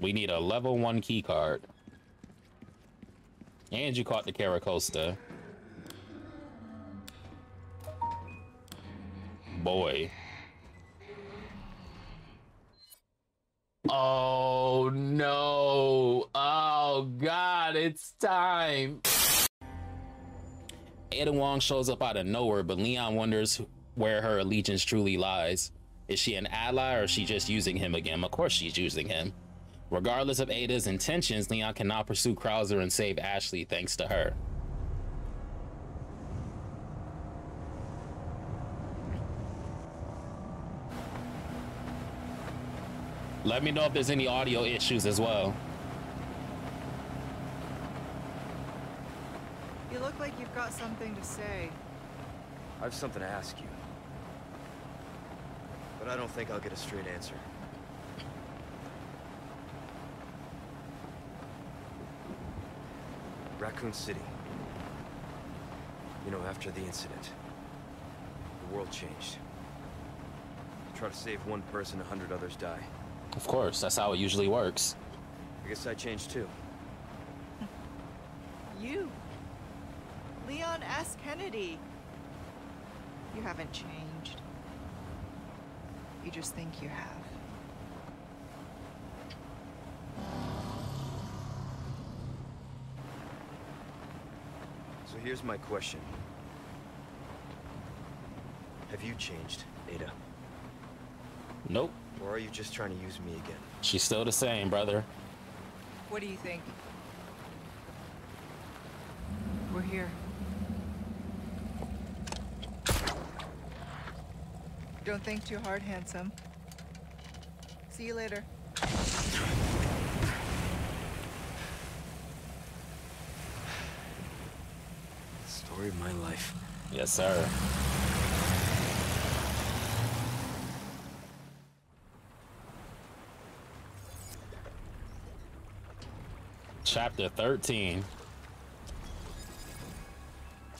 We need a level 1 key card. And you caught the Caracosta. Boy. Oh no. Oh god, it's time. Ada Wong shows up out of nowhere, but Leon wonders where her allegiance truly lies. Is she an ally or is she just using him again? Of course she's using him. Regardless of Ada's intentions, Leon can now pursue Krauser and save Ashley thanks to her. Let me know if there's any audio issues as well. You look like you've got something to say. I have something to ask you. But I don't think I'll get a straight answer. Raccoon City. You know, after the incident, the world changed. You try to save one person, 100 others die. Of course, that's how it usually works. I guess I changed too. You. Leon S. Kennedy. You haven't changed. You just think you have. So here's my question. Have you changed, Ada? Nope. Or are you just trying to use me again? She's still the same, brother. What do you think? We're here. Don't think too hard, handsome. See you later. Story of my life. Yes, sir. Chapter 13.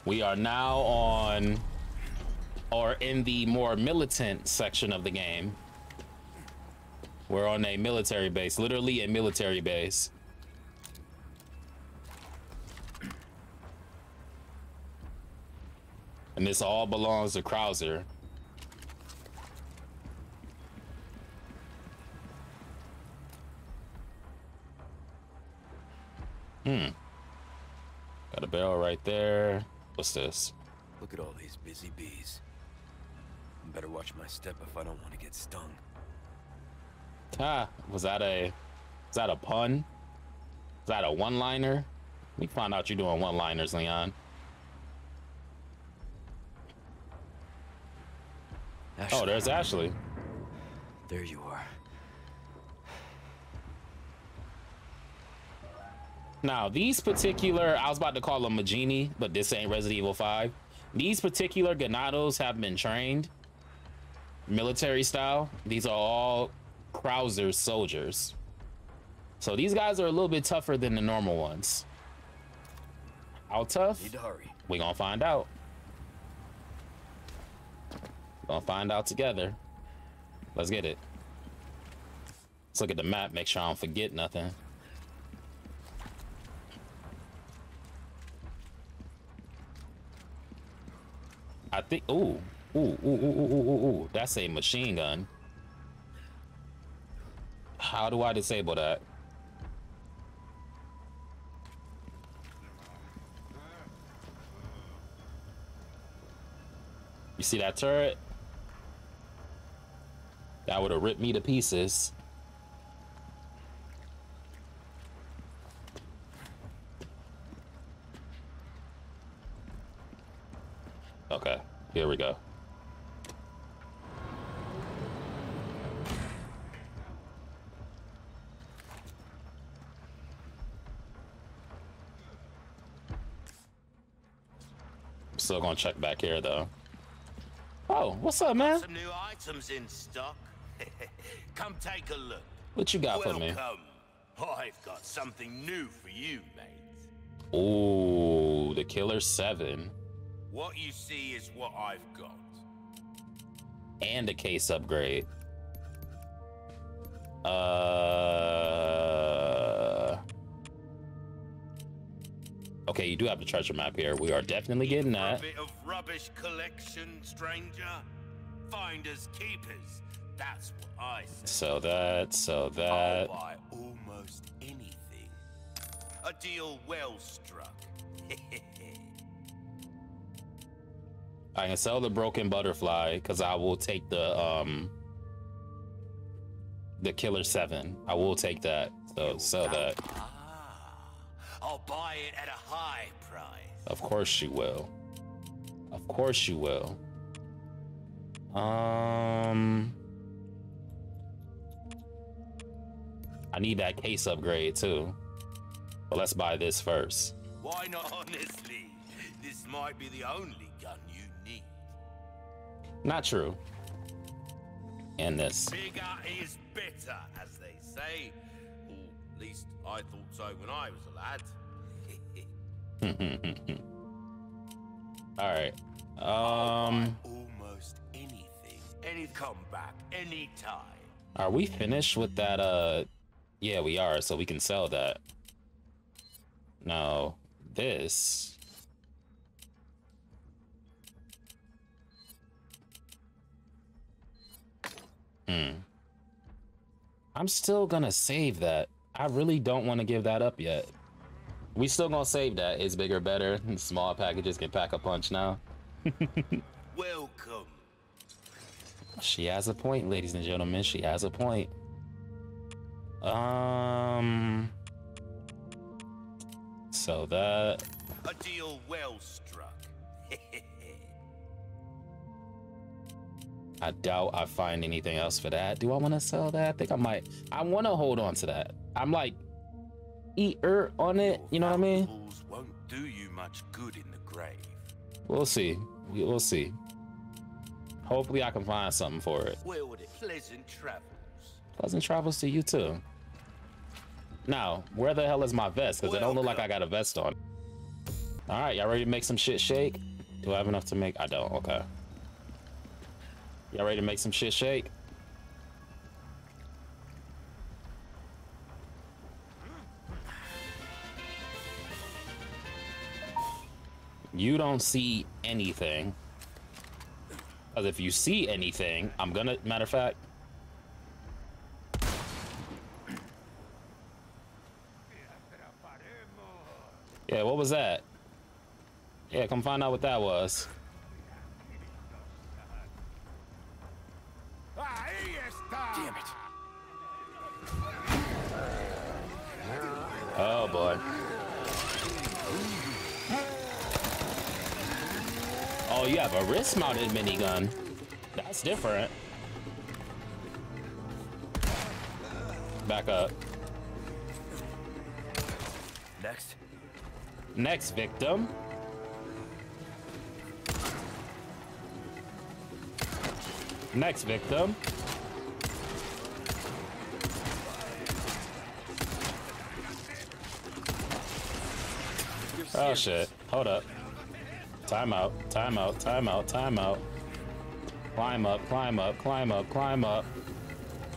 We are now on, or in the more militant section of the game. We're on a military base, literally a military base. And this all belongs to Krauser. Got a barrel right there. What's this? Look at all these busy bees. Better watch my step if I don't want to get stung. Ha! Was that a pun? Was that a one-liner? We found out you're doing one-liners, Leon. Ashley. Oh, there's Ashley. There you are. Now, these particular, I was about to call them Majini, but this ain't Resident Evil 5. These particular Ganados have been trained military style. These are all Krauser soldiers. So these guys are a little bit tougher than the normal ones. How tough? We're gonna find out. We're gonna find out together. Let's get it. Let's look at the map, make sure I don't forget nothing. I think, ooh, that's a machine gun. How do I disable that? You see that turret? That would have ripped me to pieces. Okay, here we go. Still gonna check back here though. Oh, what's up, man? Some new items in stock. Come take a look. What you got for me? I've got something new for you, mate. Ooh, the Killer Seven. What you see is what I've got. And a case upgrade. Okay, you do have the treasure map here. We are definitely getting that. A bit of rubbish collection, stranger. Finders keepers. That's what I said. So that. I'll buy almost anything. A deal well struck. I can sell the broken butterfly because I will take the Killer Seven. I will take that. So sell that. I'll buy it at a high price. Of course you will. Of course you will. I need that case upgrade too. But let's buy this first. Why not? Honestly, this might be the only gun you need. Not true. And this. Bigger is better, as they say. At least I thought so when I was a lad. All right. Almost anything. Any comeback, anytime. Are we finished with that? Yeah, we are. So we can sell that. Now this. I'm still gonna save that. I really don't want to give that up yet. We still gonna save that. It's bigger, better. Small packages can pack a punch now. Welcome. She has a point, ladies and gentlemen. She has a point. So that. A deal well struck. I doubt I find anything else for that. Do I want to sell that? I think I might. I want to hold on to that. I'm like eager on it. You know what I mean? Won't do you much good in the grave. We'll see. We'll see. Hopefully I can find something for it. Where would it? Pleasant travels. Pleasant travels to you too. Now, where the hell is my vest? Because it don't look like I got a vest on. All right, y'all ready to make some shit shake? Do I have enough to make? I don't. Okay. Y'all ready to make some shit shake? You don't see anything. Because if you see anything, I'm gonna, matter of fact. Yeah, what was that? Yeah, come find out what that was. Damn it. Oh boy. Oh, you have a wrist mounted minigun. That's different. Back up. Next victim. Next victim. Oh shit, hold up. Timeout, timeout, timeout, timeout. Climb up, climb up, climb up, climb up.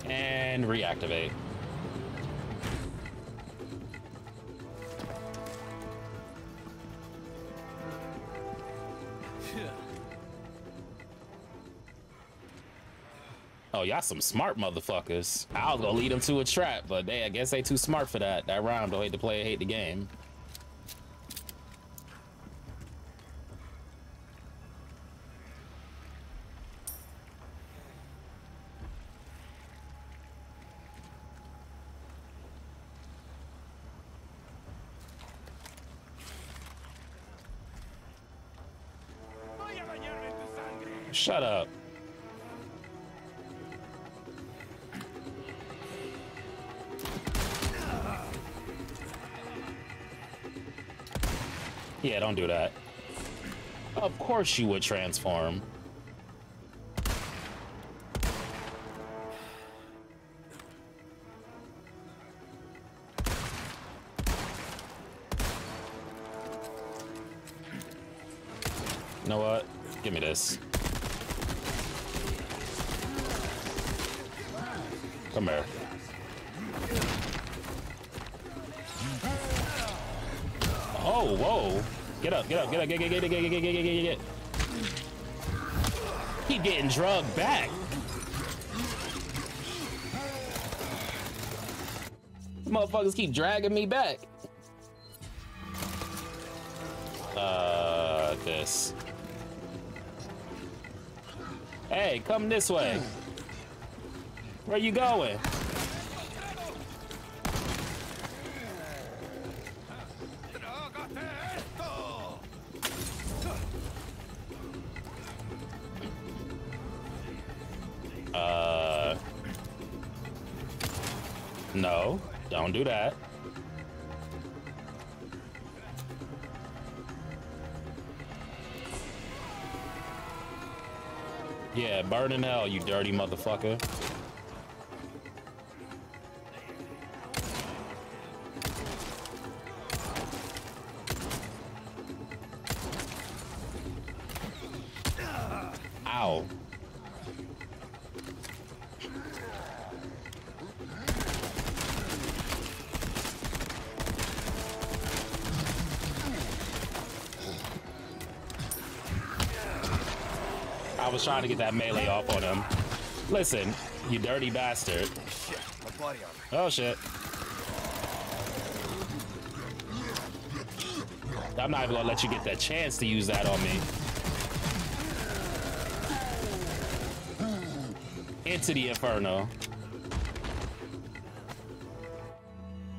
And reactivate. Oh, y'all some smart motherfuckers. I was gonna lead them to a trap, but I guess they too smart for that. That rhyme, don't hate the player, hate the game. Shut up. Yeah, don't do that. Of course you would transform. You know what? Give me this. Come here. Whoa, whoa. Get up, get up, get up, get. He getting drugged back. Motherfuckers keep dragging me back. This. Hey, come this way. Where you going? No, don't do that. Yeah, burn in hell, you dirty motherfucker. Ow. I was trying to get that melee off on him. Listen, you dirty bastard. Shit, my body armor. Oh shit. I'm not even gonna let you get that chance to use that on me. Into the inferno.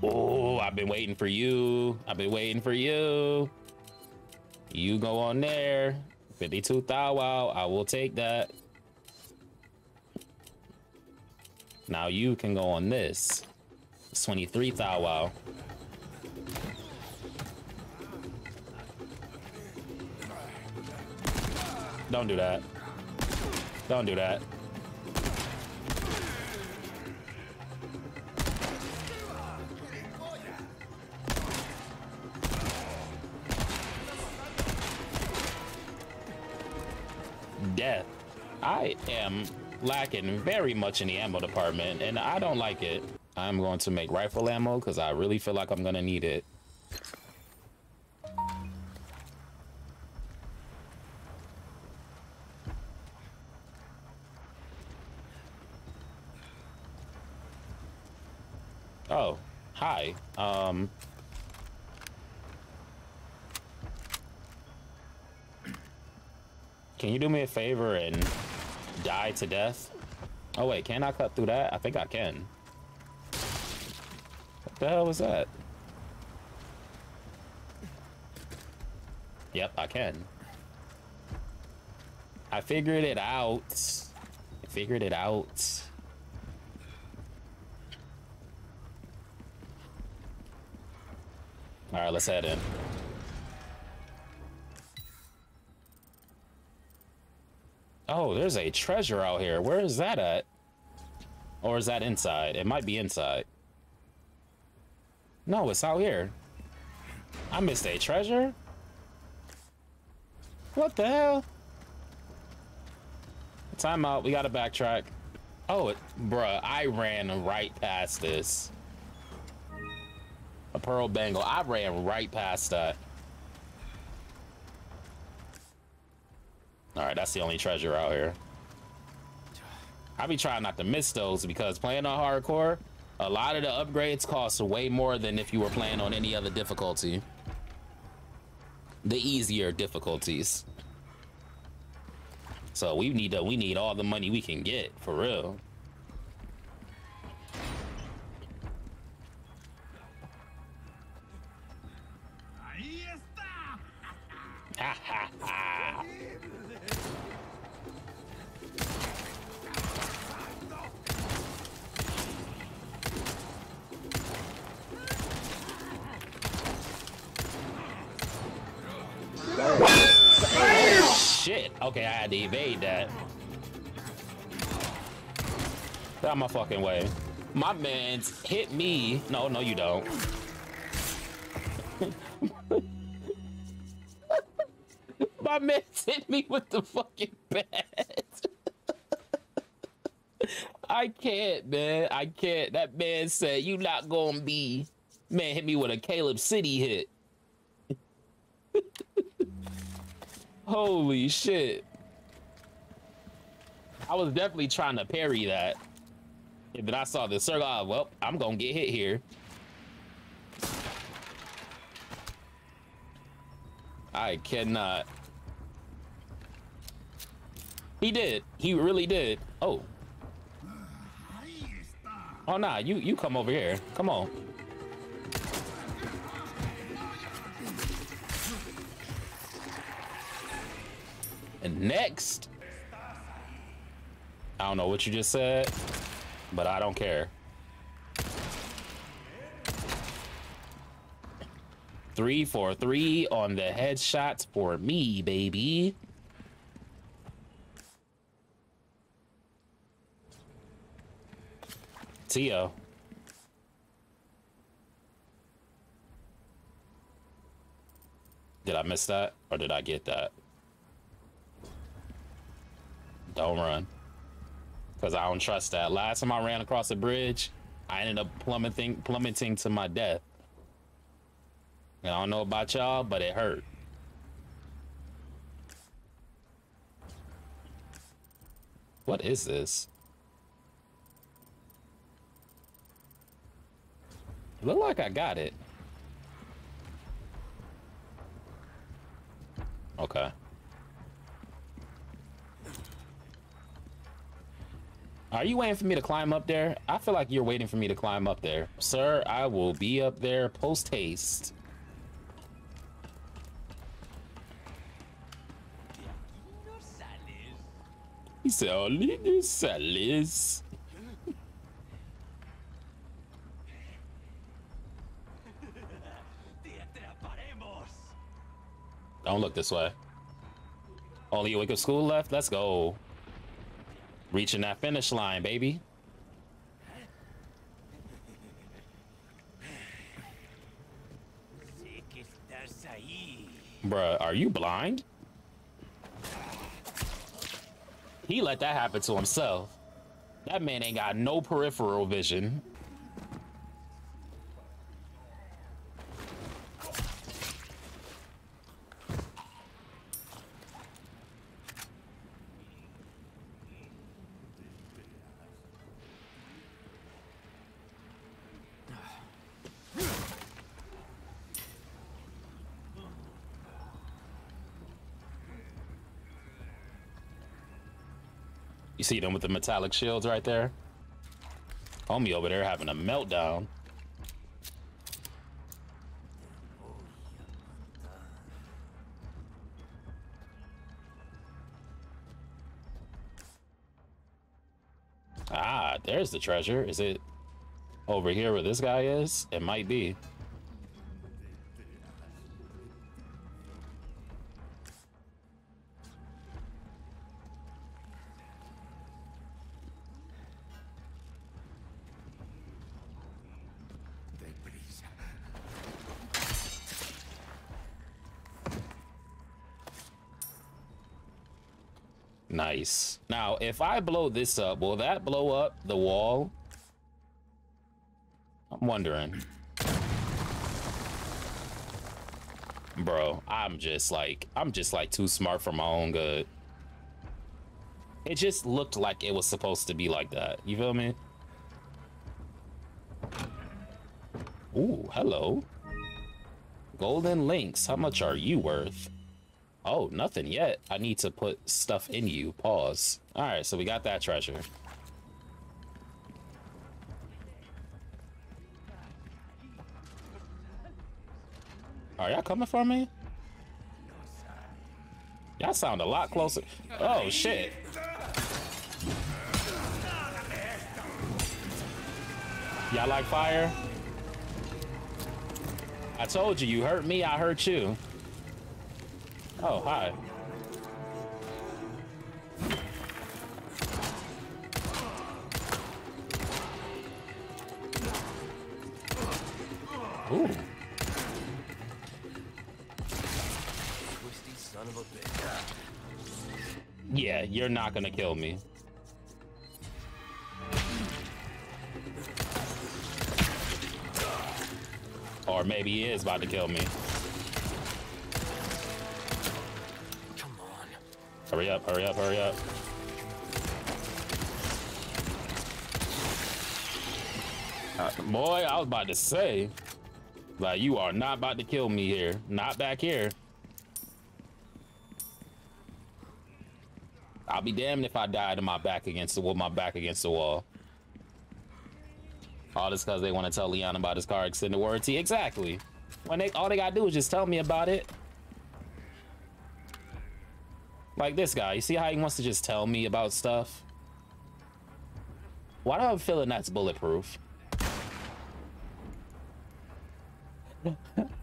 Oh, I've been waiting for you. I've been waiting for you. You go on there. 52 thou wow, I will take that. Now you can go on this. It's 23 thou wow. Don't do that. Don't do that. Death. I am lacking very much in the ammo department, and I don't like it. I'm going to make rifle ammo because I really feel like I'm gonna need it. Oh, hi. Can you do me a favor and die to death? Oh wait, can I cut through that? I think I can. What the hell was that? Yep, I can. I figured it out. I figured it out. All right, let's head in. Oh, there's a treasure out here. Where is that at? Or is that inside? It might be inside. No, it's out here. I missed a treasure? What the hell? Time out. We gotta backtrack. Oh, bruh, I ran right past this. A pearl bangle. I ran right past that. All right, that's the only treasure out here. I be trying not to miss those because playing on hardcore, a lot of the upgrades cost way more than if you were playing on any other difficulty. The easier difficulties. So we need all the money we can get, for real. Ha ha ha. Oh, shit. Okay, I had to evade that. Get out my fucking way. My man's hit me. No, no, you don't. My man's hit me with the fucking bat. I can't, man. I can't. That man said, you not gonna be. Man hit me with a Caleb City hit. Holy shit. I was definitely trying to parry that. And then I saw the circle. Oh, well, I'm going to get hit here. I cannot. He did. He really did. Oh. Oh, nah. You come over here. Come on. And next. I don't know what you just said, but I don't care. 3 for 3 on the headshots for me, baby. Tio. Did I miss that or did I get that? Don't run. Because I don't trust that. Last time I ran across a bridge, I ended up plummeting to my death. And I don't know about y'all, but it hurt. What is this? It looked like I got it. Okay. Are you waiting for me to climb up there? I feel like you're waiting for me to climb up there. Sir, I will be up there post haste. He said, only the Salis. Don't look this way. Only a week of school left? Let's go. Reaching that finish line, baby. Bruh, are you blind? He let that happen to himself. That man ain't got no peripheral vision. See them with the metallic shields right there. Homie over there having a meltdown. Ah, there's the treasure. Is it over here where this guy is? It might be. Nice. Now, if I blow this up, will that blow up the wall? I'm wondering. Bro, I'm just like too smart for my own good. It just looked like it was supposed to be like that. You feel me? Ooh, hello. Golden links. How much are you worth? Oh, nothing yet. I need to put stuff in you. Pause. All right, so we got that treasure. Are y'all coming for me? Y'all sound a lot closer. Oh, shit. Y'all like fire? I told you, you hurt me, I hurt you. Oh, hi. Ooh. Yeah, you're not gonna kill me. Or maybe he is about to kill me. Hurry up, hurry up, hurry up. Boy, I was about to say, like, you are not about to kill me here. Not back here. I'll be damned if I died in my back against the wall, All this because they want to tell Leon about his car extended warranty. Exactly. When they, all they gotta do is just tell me about it. Like this guy, you see how he wants to just tell me about stuff? Why do I have a feeling that's bulletproof?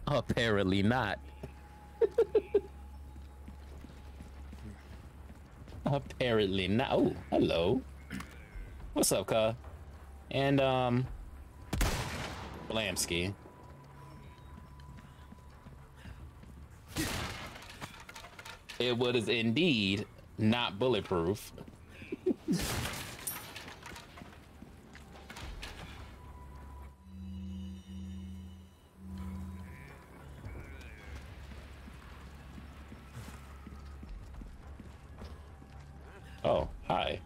Apparently not. Apparently not. Oh, hello. What's up, cuh? And, Blamsky. It was indeed not bulletproof. Oh, hi.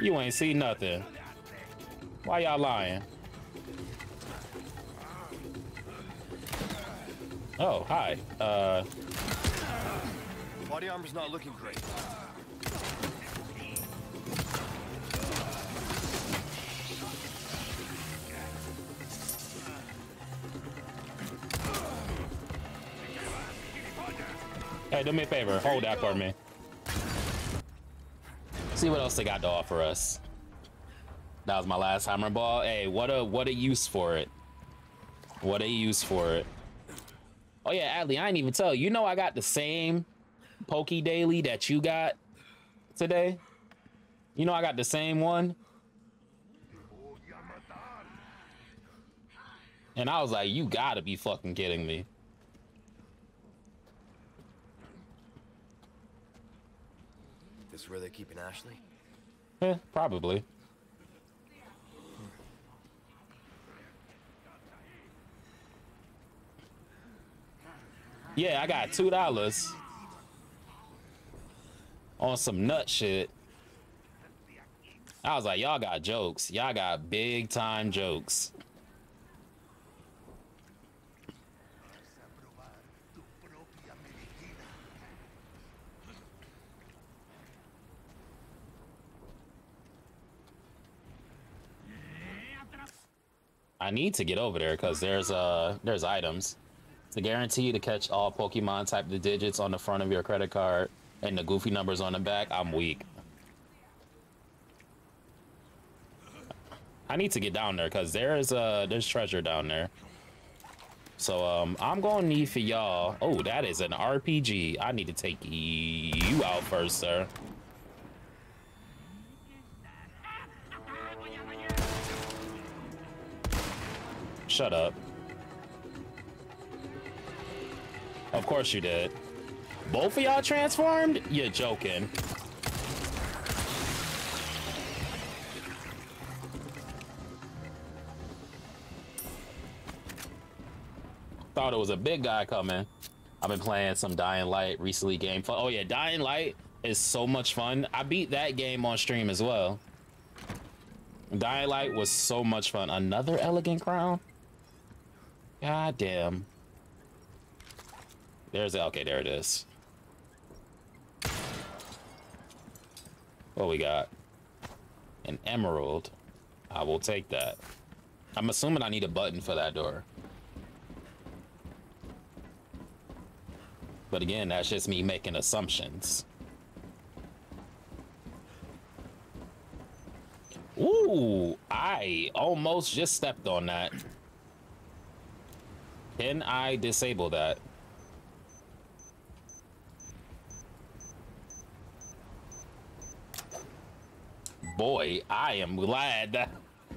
You ain't see nothing. Why y'all lying? Oh, hi. Body armor's not looking great. Hey, do me a favor, hold that for me. See what else they got to offer us. That was my last hammer ball. Hey, what a use for it. What a use for it. Oh yeah, Adley, I didn't even tell you. You know I got the same Poke Daily that you got today. You know I got the same one. And I was like, you gotta be fucking kidding me. This where they're keeping Ashley? Eh, probably. Yeah, I got $2 on some nut shit. I was like, y'all got jokes. Y'all got big time jokes. I need to get over there because there's items. It's a guarantee to catch all Pokemon, type the digits on the front of your credit card and the goofy numbers on the back. I'm weak. I need to get down there because there's treasure down there. So I'm gonna need for y'all. Oh, that is an RPG. I need to take you out first, sir. Shut up. Of course you did. Both of y'all transformed? You're joking. Thought it was a big guy coming. I've been playing some Dying Light recently. Game fun. Oh yeah, Dying Light is so much fun. I beat that game on stream as well. Dying Light was so much fun. Another elegant crown? God damn. There's okay, there it is. What we got? An emerald. I will take that. I'm assuming I need a button for that door. But again, that's just me making assumptions. Ooh, I almost just stepped on that. Can I disable that? Boy, I am glad that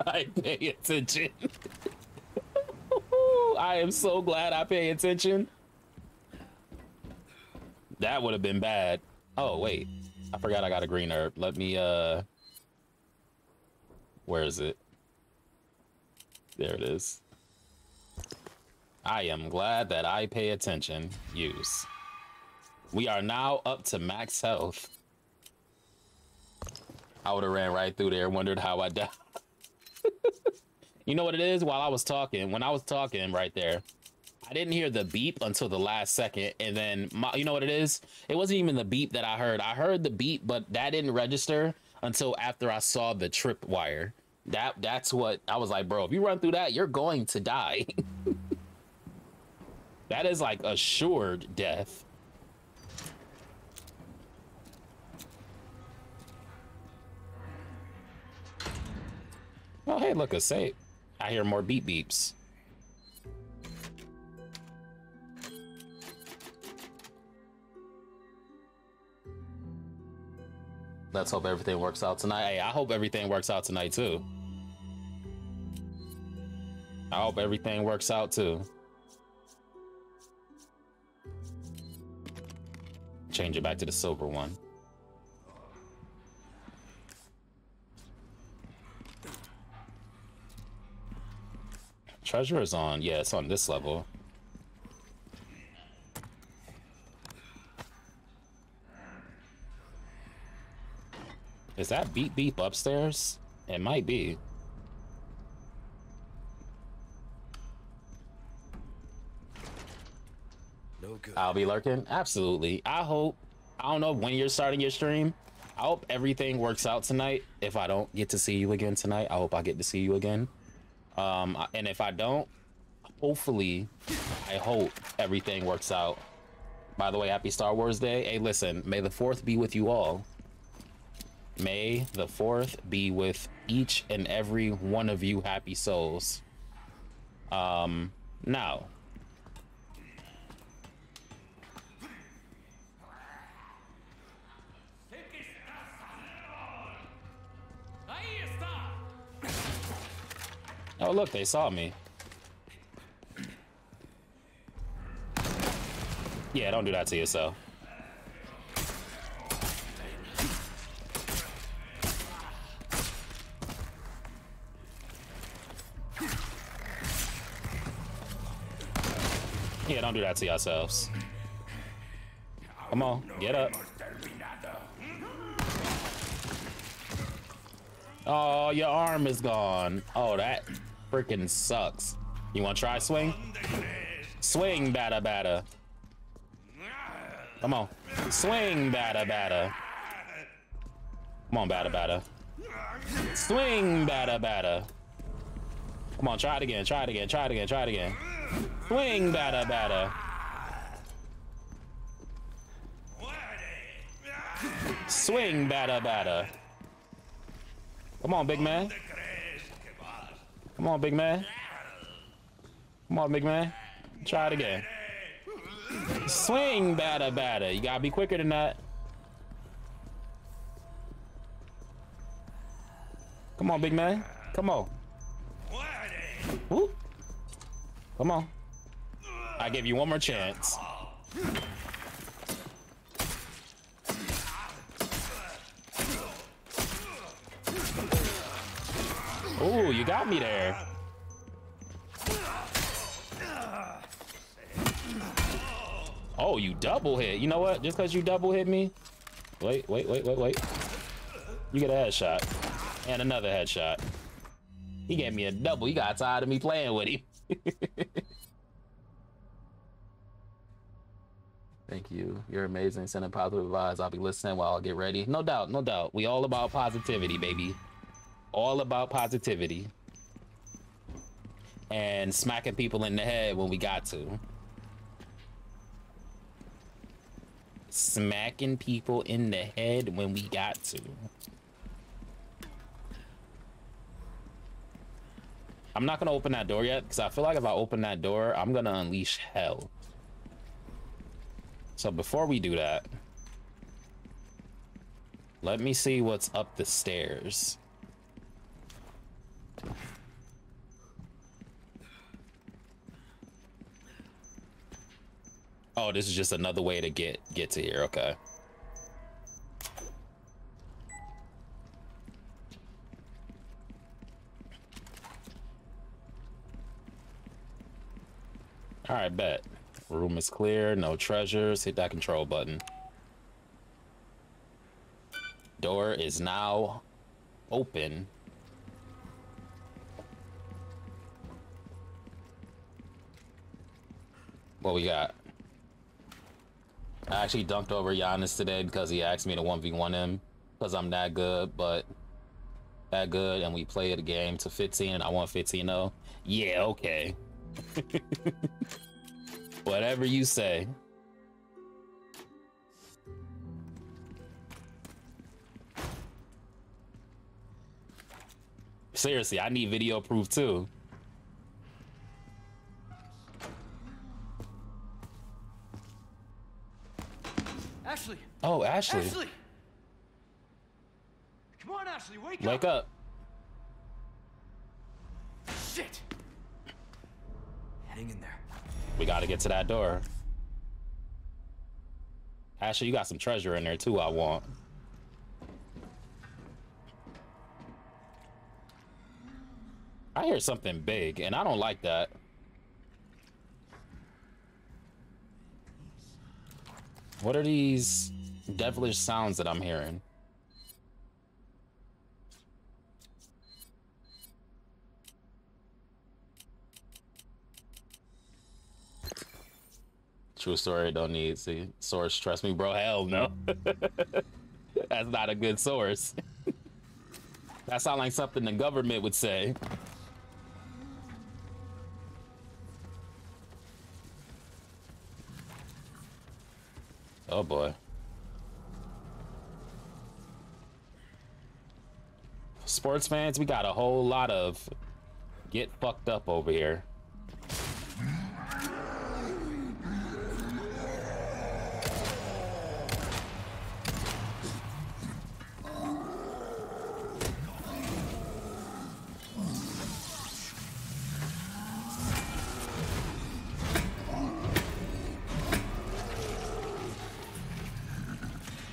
I pay attention. I am so glad I pay attention. That would have been bad. Oh, wait. I forgot I got a green herb. Let me, where is it? There it is. I am glad that I pay attention. Use. We are now up to max health. I would have ran right through there and wondered how I died. You know what it is? While I was talking, when I was talking right there, I didn't hear the beep until the last second. And then, you know what it is? It wasn't even the beep that I heard. I heard the beep, but that didn't register until after I saw the tripwire. That's what I was like, bro, if you run through that, you're going to die. That is like assured death. Oh, hey, look, a save. I hear more beep beeps. Let's hope everything works out tonight. Hey, I hope everything works out tonight, too. I hope everything works out, too. Change it back to the silver one. Treasure is on, yeah, it's on this level. Is that beep beep upstairs? It might be. No good. I'll be lurking? Absolutely. I hope, I don't know when you're starting your stream. I hope everything works out tonight. If I don't get to see you again tonight, I hope I get to see you again. And if I don't, hopefully, I hope everything works out. By the way, happy Star Wars Day. Hey, listen, may the 4th be with you all. May the 4th be with each and every one of you happy souls. Now. Oh, look, they saw me. Yeah, don't do that to yourself. Yeah, don't do that to yourselves. Come on, get up. Oh, your arm is gone. Oh, that... freaking sucks. You want to try swing? Swing, batta, batta. Come on. Swing, batta, batta. Come on, batta, batta. Swing, batta, batta. Come on, try it again, try it again, try it again, try it again. Swing, batta, batta. Swing, batta, batta. Come on, big man. Come on, big man. Come on, big man. Try it again. Swing, batter, batter. You gotta be quicker than that. Come on, big man. Come on. Woo. Come on. I give you one more chance. Ooh, you got me there. Oh, you double hit. You know what? Just because you double hit me. Wait, wait, wait, wait, wait. You get a headshot. And another headshot. He gave me a double. He got tired of me playing with him. Thank you. You're amazing. Sending positive vibes. I'll be listening while I get ready. No doubt, no doubt. We all about positivity, baby. All about positivity and smacking people in the head when we got to. Smacking people in the head when we got to. I'm not gonna open that door yet because I feel like if I open that door, I'm gonna unleash hell. So before we do that, let me see what's up the stairs. Oh, this is just another way to get to here. Okay. All right, bet. Room is clear, no treasures. Hit that control button. Door is now open. What we got? I actually dunked over Giannis today because he asked me to 1v1 him because I'm that good, but that good, and we played a game to 15 and I won 15-0. Yeah, okay. Whatever you say. Seriously, I need video proof too. Ashley. Oh, Ashley. Ashley. Come on, Ashley, wake up. Shit. Hang in there. We gotta get to that door. Ashley, you got some treasure in there too, I want. I hear something big, and I don't like that. What are these devilish sounds that I'm hearing? True story, don't need, see, source, trust me, bro, hell no. That's not a good source. That sounds like something the government would say. Oh boy. Sports fans, we got a whole lot of get fucked up over here.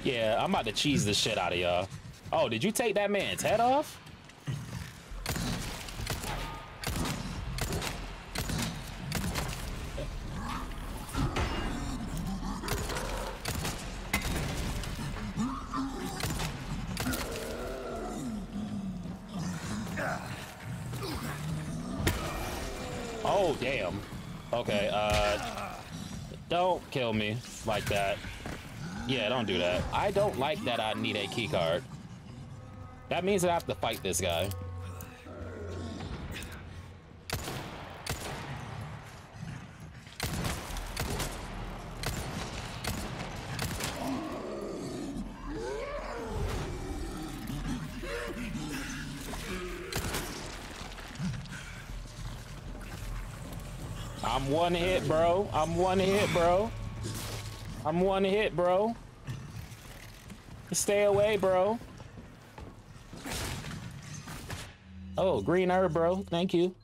Yeah, I'm about to cheese the shit out of y'all. Oh, did you take that man's head off? Oh, damn. Okay, don't kill me like that. Yeah, don't do that. I don't like that I need a key card. That means that I have to fight this guy. I'm one hit, bro. I'm one hit, bro. I'm one hit, bro. Stay away, bro. Oh, green herb, bro. Thank you.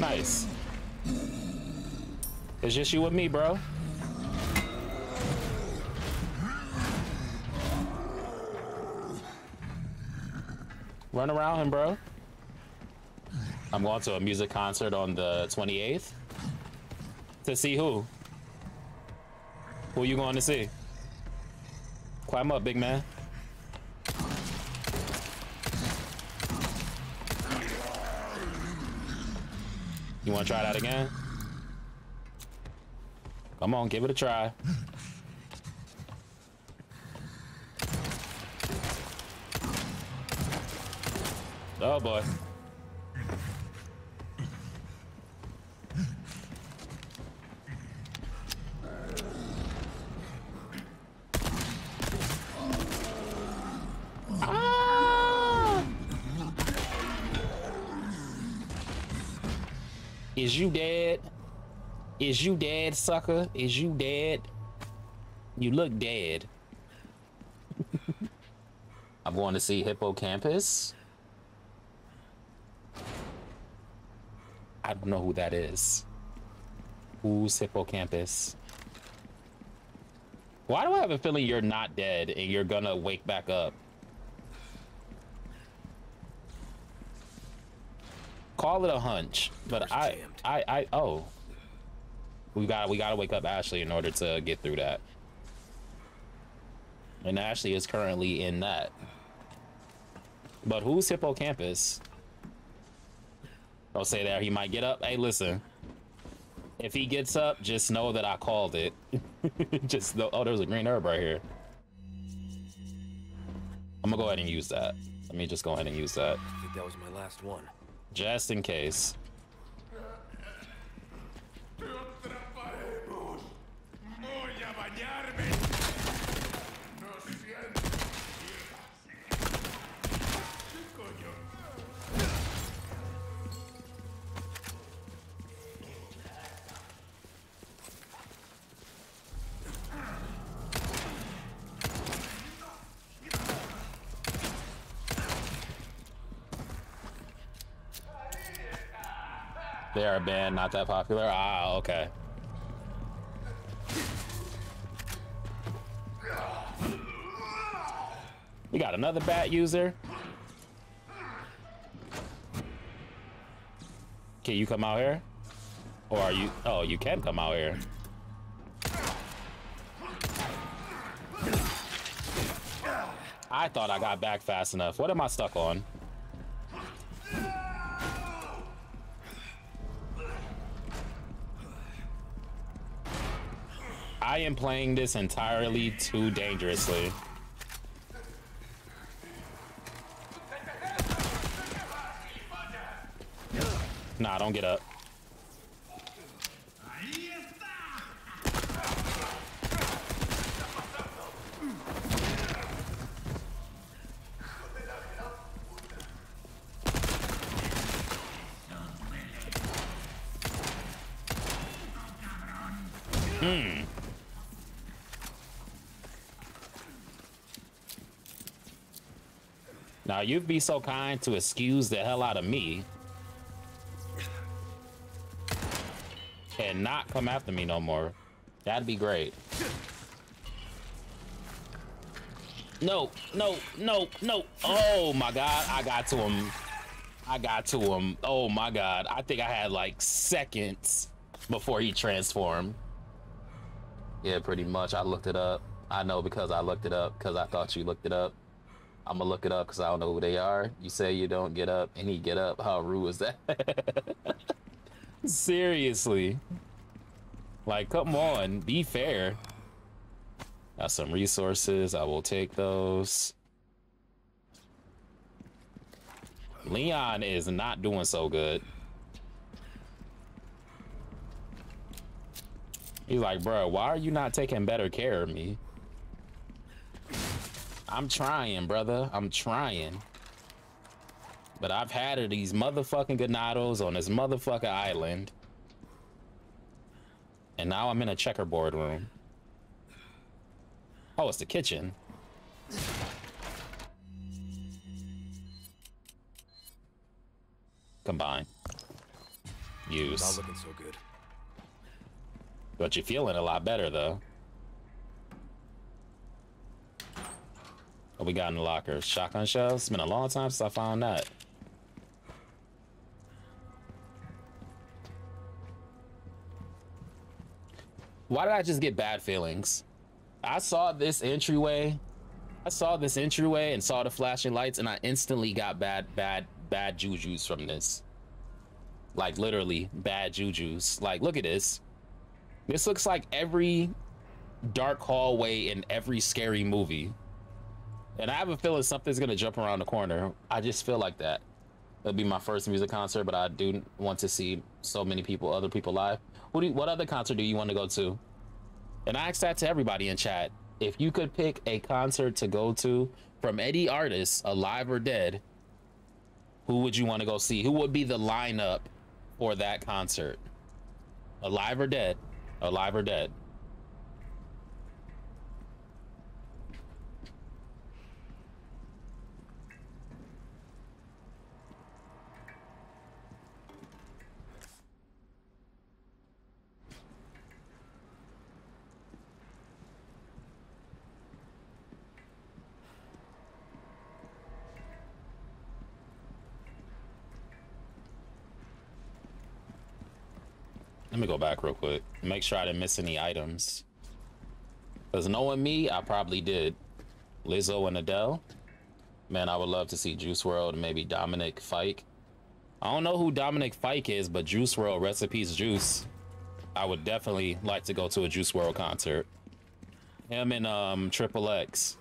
Nice. It's just you with me, bro. Run around him, bro. I'm going to a music concert on the 28th to see who. Who you going to see? Climb up, big man. You want to try that again? Come on, give it a try. Oh boy. Ah! Is you dead? Is you dead, sucker? Is you dead? You look dead. I'm going to see Hippocampus. I don't know who that is. Who's Hippocampus? Why do I have a feeling you're not dead and you're gonna wake back up? Call it a hunch, but oh. We gotta wake up Ashley in order to get through that. And Ashley is currently in that. But who's Hippocampus? Don't say that, he might get up. Hey, listen. If he gets up, just know that I called it. Just know, oh, there's a green herb right here. I'm gonna go ahead and use that. Let me just go ahead and use that. I think that was my last one. Just in case. They're a band not that popular. Ah, okay. We got another bat user. Can you come out here? Or are you? Oh, you can come out here. I thought I got back fast enough. What am I stuck on? I am playing this entirely too dangerously. Nah, don't get up. Now you'd be so kind to excuse the hell out of me and not come after me no more. That'd be great. No, no, no, no. Oh my God, I got to him. I got to him. Oh my God. I think I had like seconds before he transformed. Yeah, pretty much. I looked it up. I know because I looked it up because I thought you looked it up. I'm gonna look it up because I don't know who they are. You say you don't get up and he get up. How rude is that? Seriously. Like, come on, be fair. Got some resources. I will take those. Leon is not doing so good. He's like, bro, why are you not taking better care of me? I'm trying, brother. I'm trying. But I've had it, these motherfucking Ganados on this motherfucking island. And now I'm in a checkerboard room. Oh, it's the kitchen. Combine. Use. Not looking so good. But you're feeling a lot better, though. What we got in the locker? Shotgun shells? It's been a long time since I found that. Why did I just get bad feelings? I saw this entryway and saw the flashing lights and I instantly got bad jujus from this. Like literally bad jujus. Like, look at this. This looks like every dark hallway in every scary movie. And I have a feeling something's gonna jump around the corner. I just feel like that. That'll be my first music concert, but I do want to see so many people, other people live. What other concert do you want to go to? And I asked that to everybody in chat. If you could pick a concert to go to from any artist, alive or dead, who would you want to go see? Who would be the lineup for that concert? Alive or dead? Alive or dead? Let me go back real quick. Make sure I didn't miss any items. Because knowing me, I probably did. Lizzo and Adele. Man, I would love to see Juice WRLD and maybe Dominic Fike. I don't know who Dominic Fike is, but Juice WRLD, Recipes Juice. I would definitely like to go to a Juice WRLD concert. Him and XXX.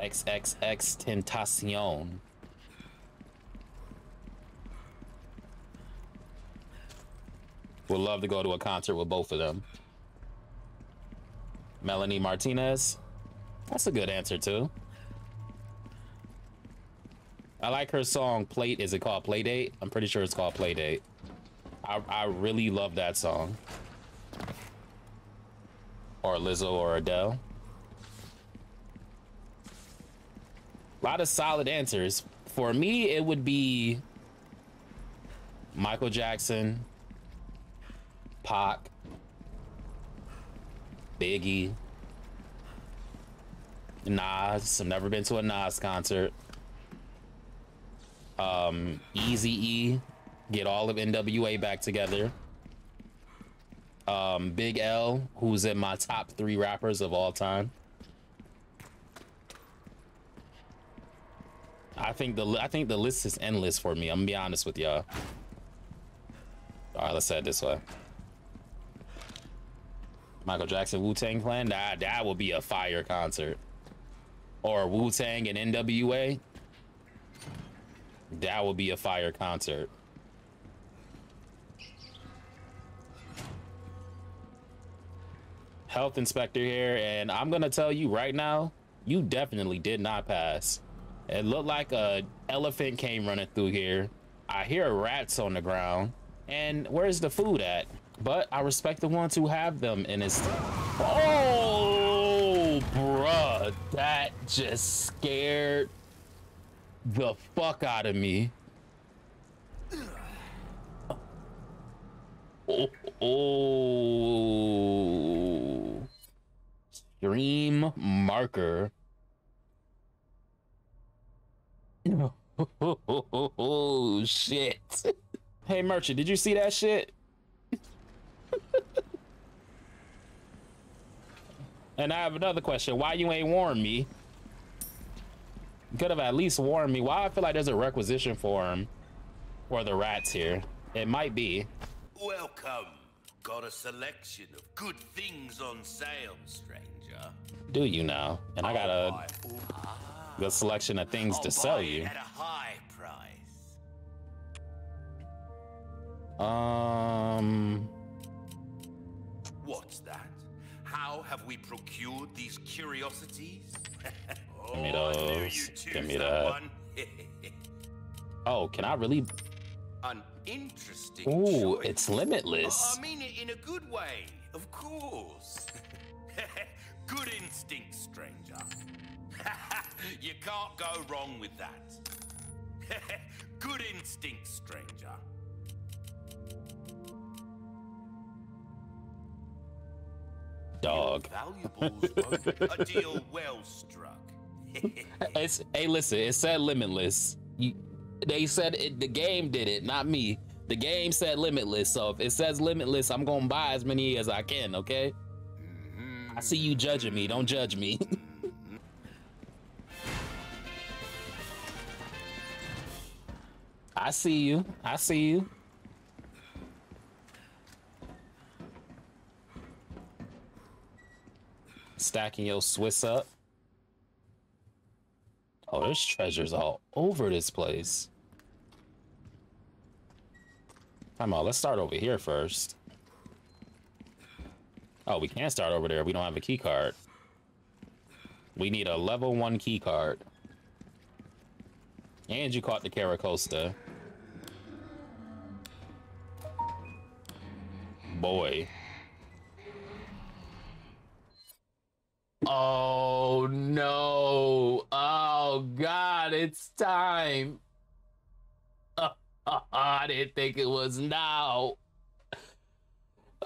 XXX Tentacion. Would love to go to a concert with both of them. Melanie Martinez. That's a good answer too. I like her song Plate. Is it called Playdate? I'm pretty sure it's called Playdate. I really love that song. Or Lizzo or Adele. A lot of solid answers. For me, it would be Michael Jackson, Pac, Biggie, Nas. I've never been to a Nas concert. Eazy-E, get all of NWA back together. Big L, who's in my top 3 rappers of all time. I think the list is endless for me. I'm gonna be honest with y'all. All right, let's say it this way. Michael Jackson, Wu-Tang Clan. That would be a fire concert. Or Wu-Tang and NWA. That would be a fire concert. Health inspector here, and I'm gonna tell you right now, you definitely did not pass. It looked like an elephant came running through here. I hear rats on the ground. And where's the food at? But I respect the ones who have them in his... Oh, bruh. That just scared the fuck out of me. Oh. Stream marker. Oh shit. Hey merchant, did you see that shit? And I have another question. Why you ain't warned me? You could have at least warned me. Why I feel like there's a requisition for him for the rats here. It might be. Welcome. Got a selection of good things on sale, stranger. Do you now? And I got a good selection of things to sell you at a high price. What's that? How have we procured these curiosities? Give me those. Give me that. Oh, can I really? An interesting. Ooh, choice. It's limitless. I mean it in a good way, of course. Good instinct, stranger. You can't go wrong with that. Good instinct, stranger. Dog. Valuables won't a deal well struck. It's, hey, listen, it said limitless. They said it, the game did it, not me. The game said limitless, so if it says limitless, I'm going to buy as many as I can, okay? I see you judging me. Don't judge me. I see you. I see you. Stacking your Swiss up. Oh, there's treasures all over this place. Come on, let's start over here first. Oh, we can't start over there. We don't have a key card. We need a level 1 key card. And you caught the Caracosta. Boy. Oh no. Oh god, it's time. I didn't think it was now.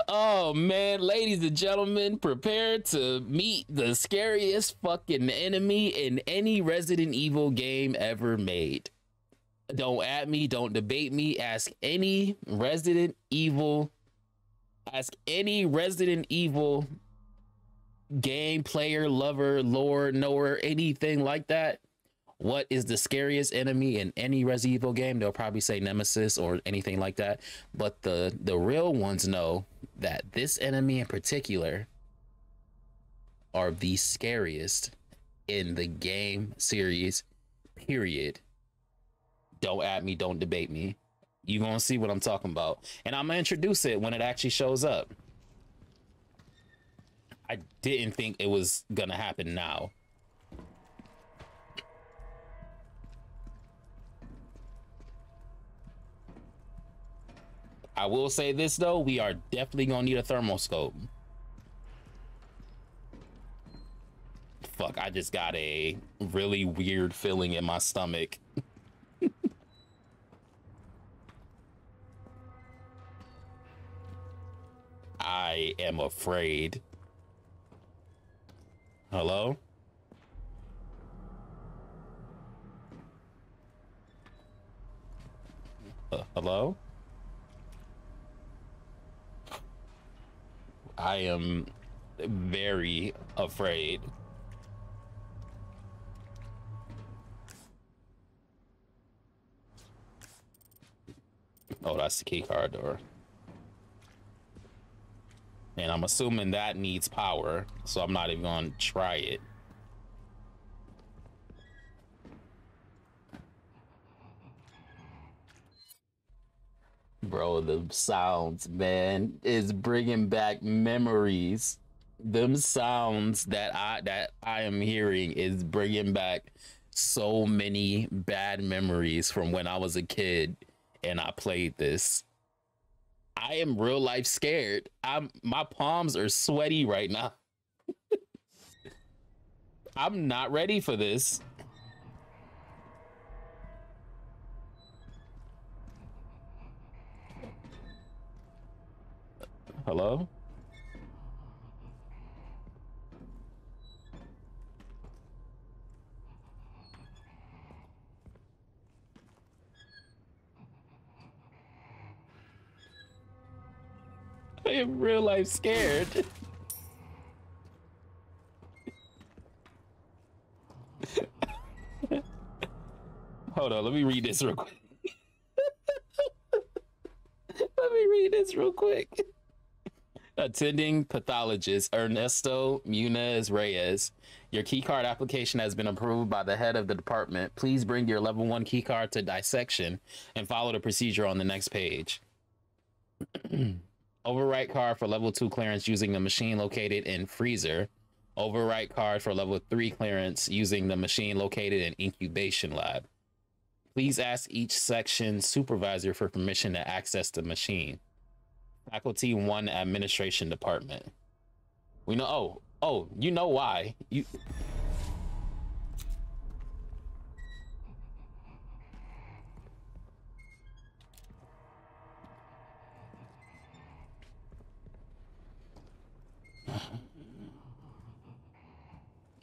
Oh man, ladies and gentlemen, prepare to meet the scariest fucking enemy in any Resident Evil game ever made. Don't at me, don't debate me, ask any Resident Evil Ask any Resident Evil game player, lover, lore, knower, anything like that, what is the scariest enemy in any Resident Evil game? They'll probably say Nemesis or anything like that. But the real ones know that this enemy in particular are the scariest in the game series, period. Don't at me, don't debate me. You're gonna see what I'm talking about. And I'm gonna introduce it when it actually shows up. I didn't think it was gonna happen now. I will say this though, we are definitely gonna need a thermoscope. Fuck, I just got a really weird feeling in my stomach. I am afraid. Hello? Hello? I am very afraid. Oh, that's the key card door. And I'm assuming that needs power, so I'm not even gonna try it. Bro, the sounds, man, is bringing back memories. Them sounds that I am hearing is bringing back so many bad memories from when I was a kid and I played this. I am real life scared. My palms are sweaty right now. I'm not ready for this. Hello? I am real life scared. Hold on, let me read this real quick. Attending pathologist Ernesto Munez Reyes, your keycard application has been approved by the head of the department. Please bring your level 1 keycard to dissection and follow the procedure on the next page. Overwrite card for level 2 clearance using the machine located in freezer. Overwrite card for level 3 clearance using the machine located in incubation lab. Please ask each section supervisor for permission to access the machine. Faculty 1 administration department. We know, oh, you know why.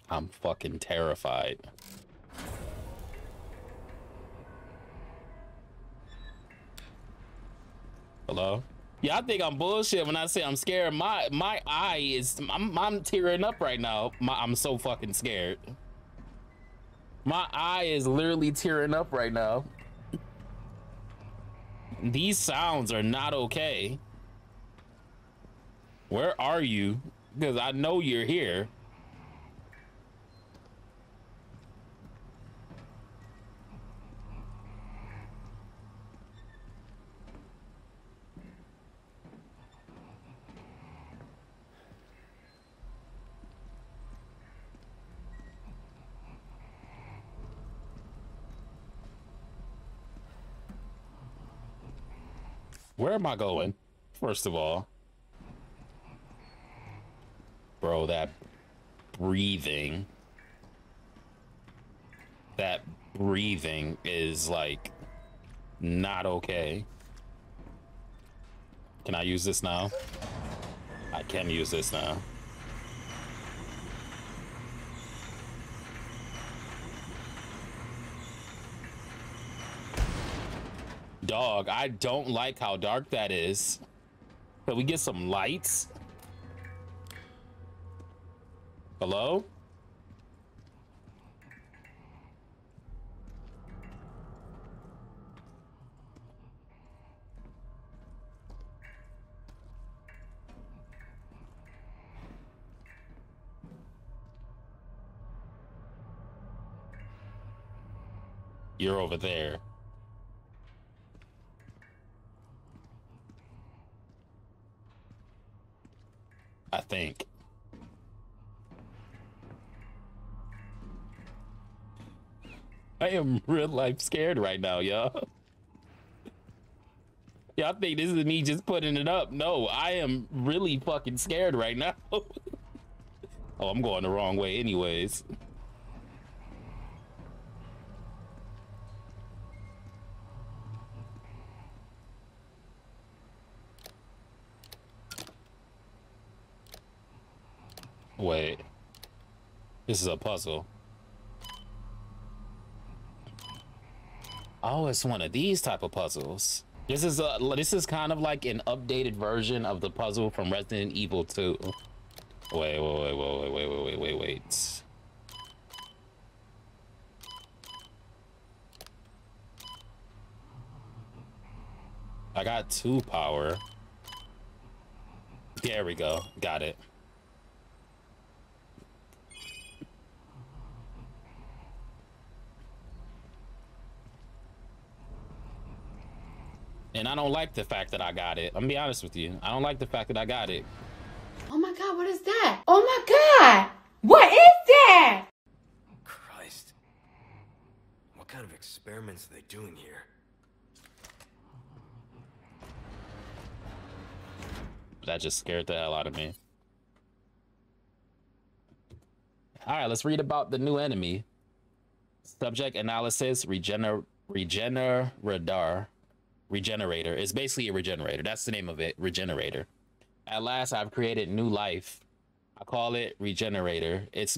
I'm fucking terrified. Hello? Y'all think I'm bullshit when I say I'm scared. My eye is, I'm tearing up right now. I'm so fucking scared. My eye is literally tearing up right now. These sounds are not okay. Where are you? Because I know you're here. Where am I going? First of all, bro, that breathing. That breathing is like not okay. Can I use this now? I can use this now. Dog, I don't like how dark that is. Can we get some lights? Hello? You're over there. I think. I am real life scared right now, y'all. Y'all think this is me just putting it up? No, I am really fucking scared right now. Oh, I'm going the wrong way anyways. Wait, this is a puzzle. Oh, it's one of these type of puzzles. This is kind of like an updated version of the puzzle from Resident Evil 2. Wait. I got 2 power. There we go. Got it. And I don't like the fact that I got it. I'm gonna be honest with you. I don't like the fact that I got it. Oh my God, what is that? Oh my God, what is that? Christ, what kind of experiments are they doing here? That just scared the hell out of me. All right, let's read about the new enemy. Subject analysis, Regenerator. It's basically a regenerator. That's the name of it, Regenerator. At last, I've created new life. I call it Regenerator. Its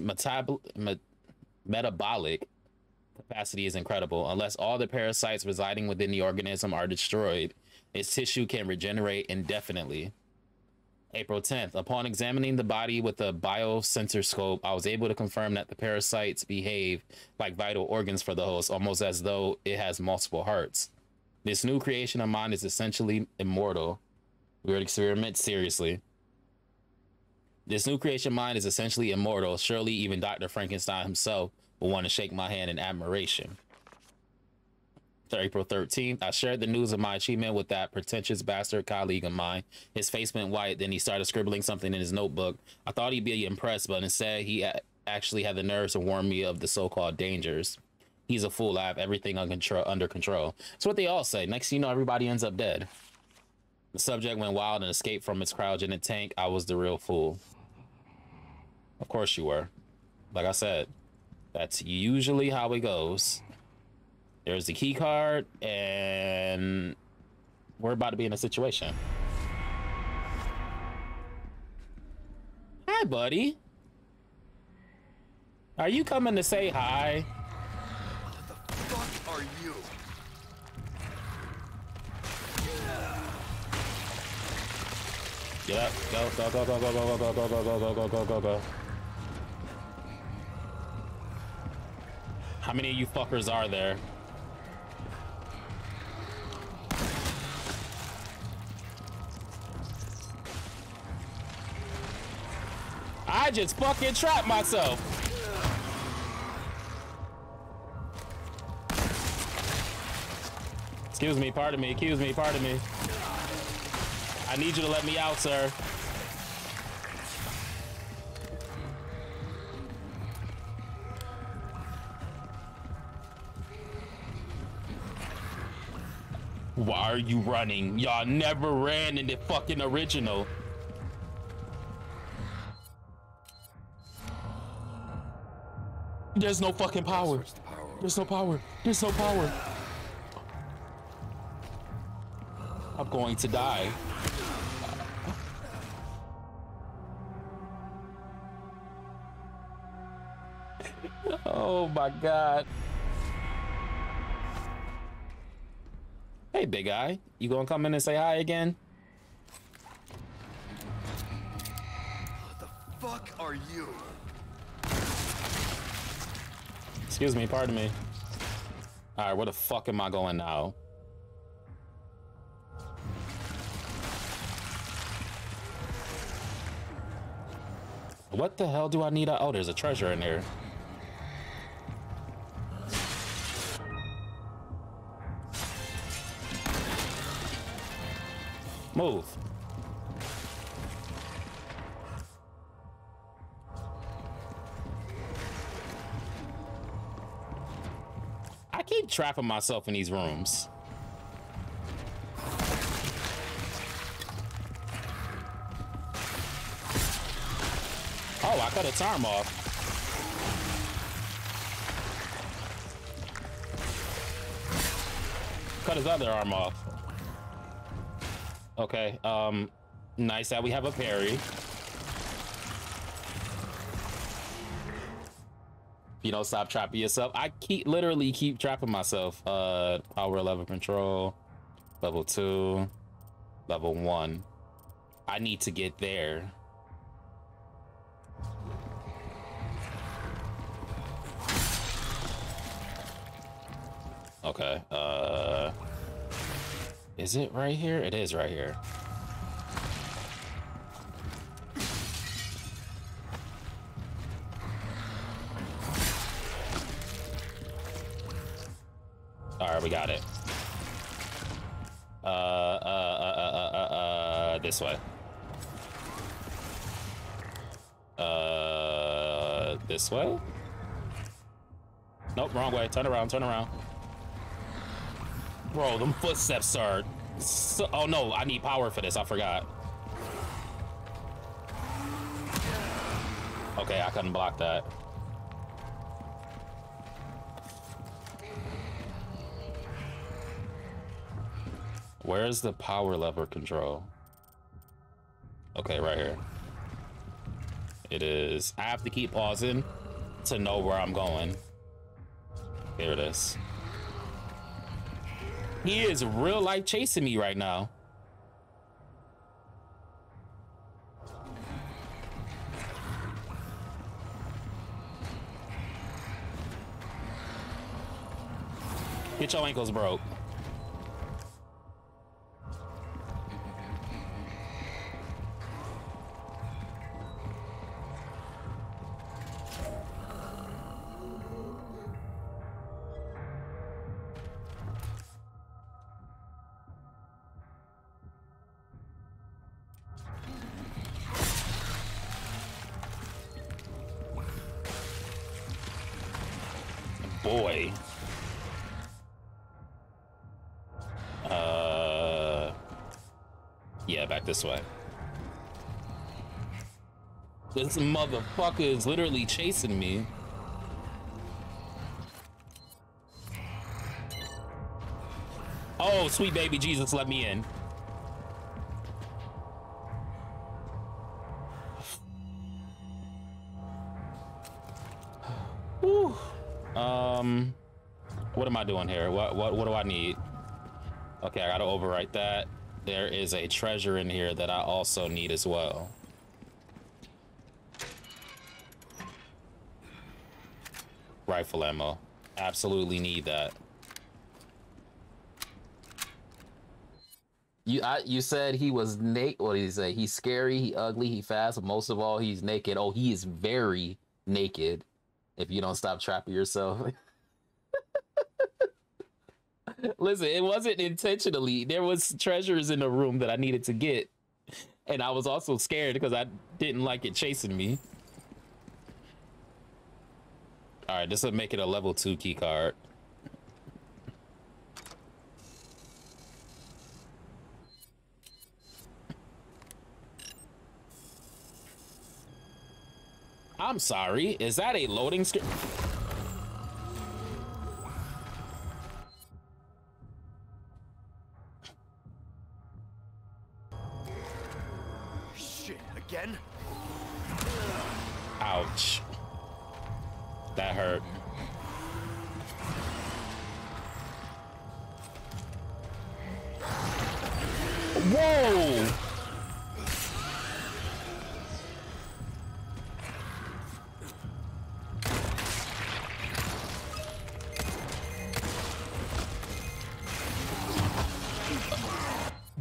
metabolic capacity is incredible. Unless all the parasites residing within the organism are destroyed, its tissue can regenerate indefinitely. April 10th. Upon examining the body with a biosensor scope, I was able to confirm that the parasites behave like vital organs for the host, almost as though it has multiple hearts. This new creation of mine is essentially immortal. We would experiment seriously. This new creation of mine is essentially immortal. Surely even Dr. Frankenstein himself will want to shake my hand in admiration. April 13th. I shared the news of my achievement with that pretentious bastard colleague of mine. His face went white. Then he started scribbling something in his notebook. I thought he'd be impressed, but instead he actually had the nerves to warn me of the so-called dangers. He's a fool. I have everything under control. That's what they all say. Next thing you know, everybody ends up dead. The subject went wild and escaped from its cryogenic tank. I was the real fool. Of course you were. Like I said, that's usually how it goes. There's the key card, and we're about to be in a situation. Hi, buddy. Are you coming to say hi? Are you? Yeah, go. How many of you fuckers are there? I just fucking trapped myself. Excuse me, pardon me, excuse me, pardon me. I need you to let me out, sir. Why are you running? Y'all never ran in the fucking original. There's no fucking power. There's no power. There's no power. I'm going to die. Oh my God. Hey, big guy. You gonna come in and say hi again? fuck are you? Excuse me, pardon me. All right, where the fuck am I going now? What the hell do I need? Oh, there's a treasure in here. Move. I keep trapping myself in these rooms. Oh, I cut a time off. Cut his other arm off. Okay, nice that we have a parry. If you don't stop trapping yourself. I literally keep trapping myself. Power level control, level 2, level 1. I need to get there. Okay, is it right here? It is right here. All right, we got it. This way. This way? Nope, wrong way. Turn around, turn around. Bro, them footsteps are so, oh no, I need power for this. I forgot. Okay, I couldn't block that. Where's the power lever control? Okay, right here. It is. I have to keep pausing to know where I'm going. Here it is. He is real life chasing me right now. Get your ankles broke. Boy. Yeah, back this way. This motherfucker is literally chasing me. Oh, sweet baby Jesus, let me in. What am I doing here? What do I need? Okay, I gotta overwrite that. There is a treasure in here that I also need as well. Rifle ammo. Absolutely need that. You said he was naked. What did he say? He's scary, he ugly, he fast, but most of all, he's naked. Oh, he is very naked. If you don't stop trapping yourself. Listen, it wasn't intentionally. There was treasures in the room that I needed to get. And I was also scared because I didn't like it chasing me. All right, this will make it a level 2 key card. I'm sorry, is that a loading screen? Shit, again? Ouch. That hurt. Whoa!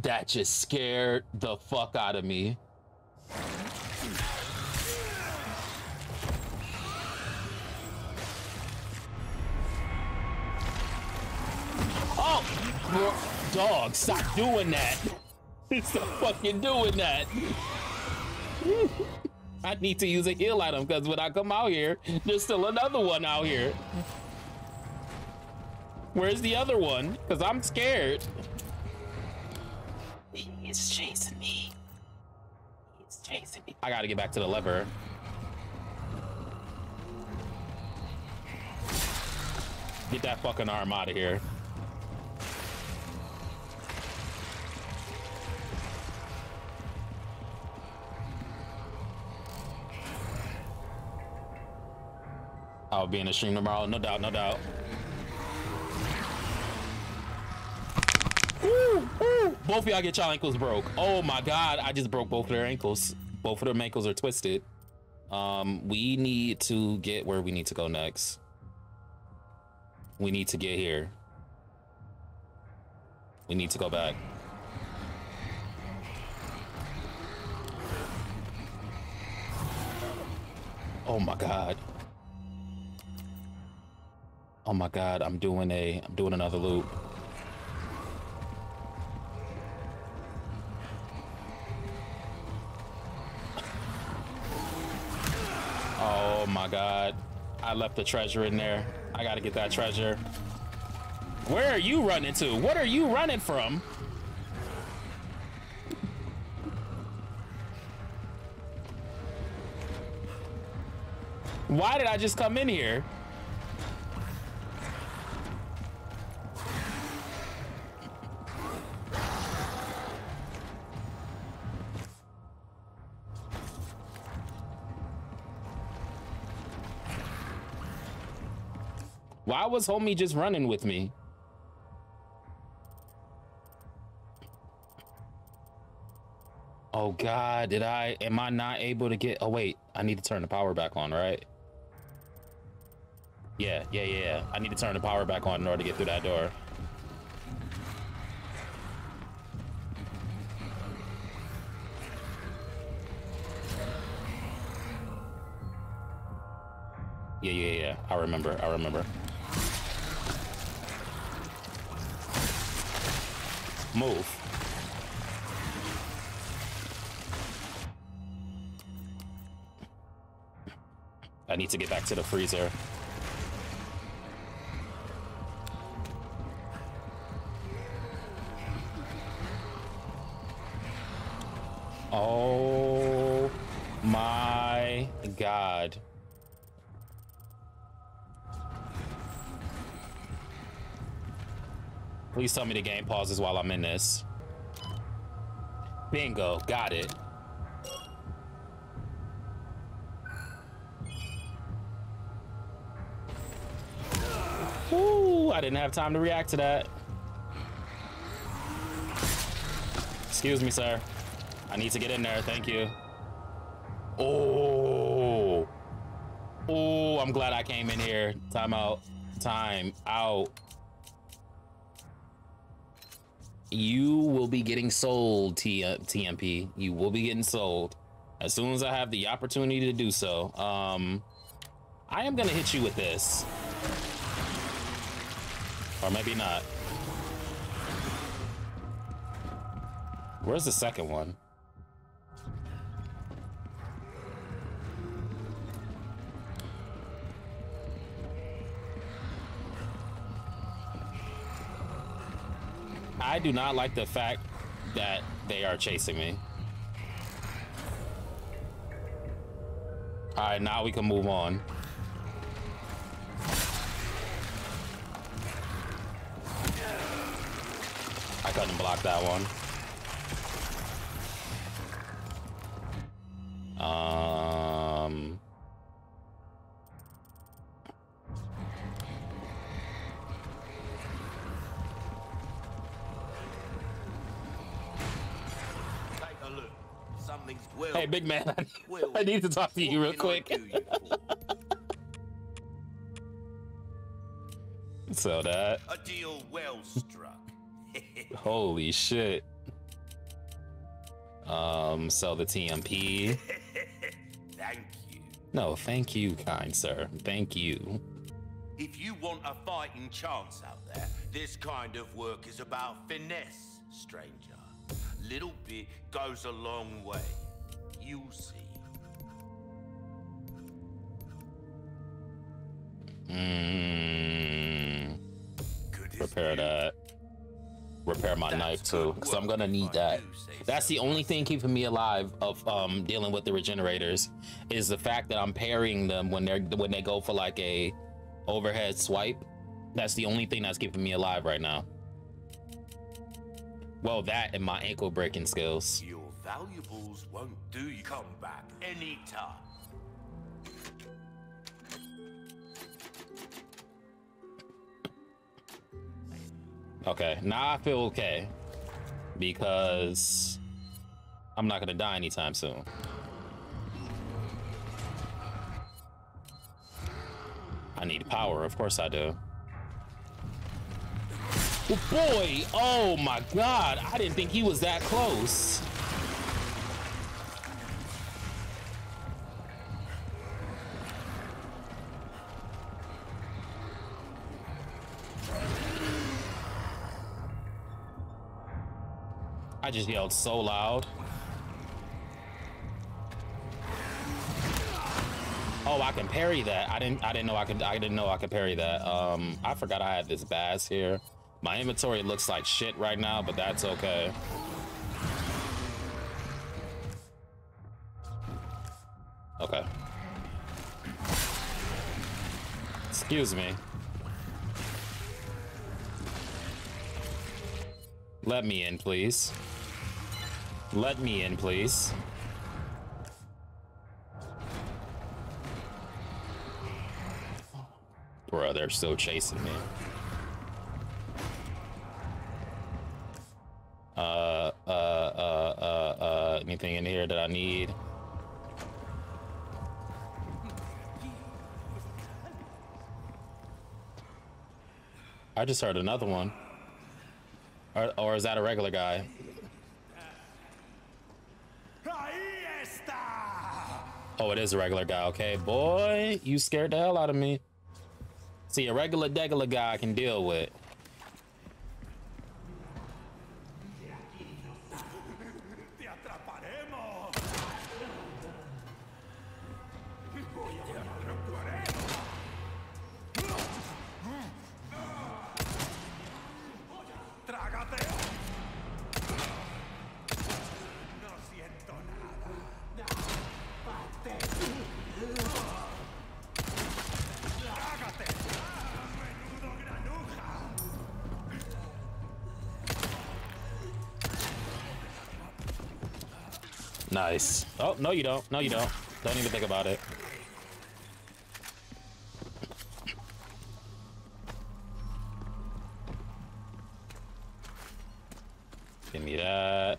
that just scared the fuck out of me. Oh, bro, dog, stop doing that. Stop fucking doing that. I need to use a heal item because when I come out here, there's still another one out here. Where's the other one? Because I'm scared. He is chasing me. He's chasing me. I gotta get back to the lever. Get that fucking arm out of here. I'll be in the stream tomorrow, no doubt, no doubt. Ooh, ooh. Both of y'all get y'all ankles broke. Oh my God, I just broke both of their ankles. Both of their ankles are twisted. We need to get where we need to go next. We need to get here. We need to go back. Oh my God. Oh my God, I'm doing another loop. Oh my God, I left the treasure in there. I gotta get that treasure. Where are you running to? What are you running from? Why did I just come in here? Why was homie just running with me? Oh God, am I not able to get, oh wait, I need to turn the power back on, right? Yeah. I need to turn the power back on in order to get through that door. Yeah. I remember. Move. I need to get back to the freezer. Oh my God. Please tell me the game pauses while I'm in this. Bingo, got it. Ooh, I didn't have time to react to that. Excuse me, sir. I need to get in there, thank you. Oh. Oh, I'm glad I came in here. Time out, time out. You will be getting sold, TMP. You will be getting sold as soon as I have the opportunity to do so. I am gonna hit you with this, or maybe not. Where's the second one? I do not like the fact that they are chasing me. All right, now we can move on. I couldn't block that one. Hey, big man, I need to talk to you real quick. So that. A deal well struck. Holy shit. Sell the TMP. Thank you. No, thank you, kind sir. Thank you. If you want a fighting chance out there, this kind of work is about finesse, stranger. Little bit goes a long way. You'll see. Repair that. Repair my knife too, because I'm gonna need that. That's the only thing keeping me alive of dealing with the regenerators is the fact that I'm parrying them when they go for like a overhead swipe. That's the only thing that's keeping me alive right now. Well, that and my ankle breaking skills. Your valuables won't do. You come back anytime. Okay, now I feel okay because I'm not gonna die anytime soon. I need power, of course I do. Oh boy, oh my God, I didn't think he was that close. I just yelled so loud. Oh, I can parry that. I didn't know I could parry that. I forgot I had this bass here. My inventory looks like shit right now, but that's okay. Okay. Excuse me. Let me in, please. Let me in, please. Bro, they're still chasing me. Anything in here that I need? I just heard another one. Or is that a regular guy? Oh, it is a regular guy. Okay, boy, you scared the hell out of me. See, a regular degular guy I can deal with. Nice. Oh, no, you don't. No, you don't. Don't even think about it. Give me that.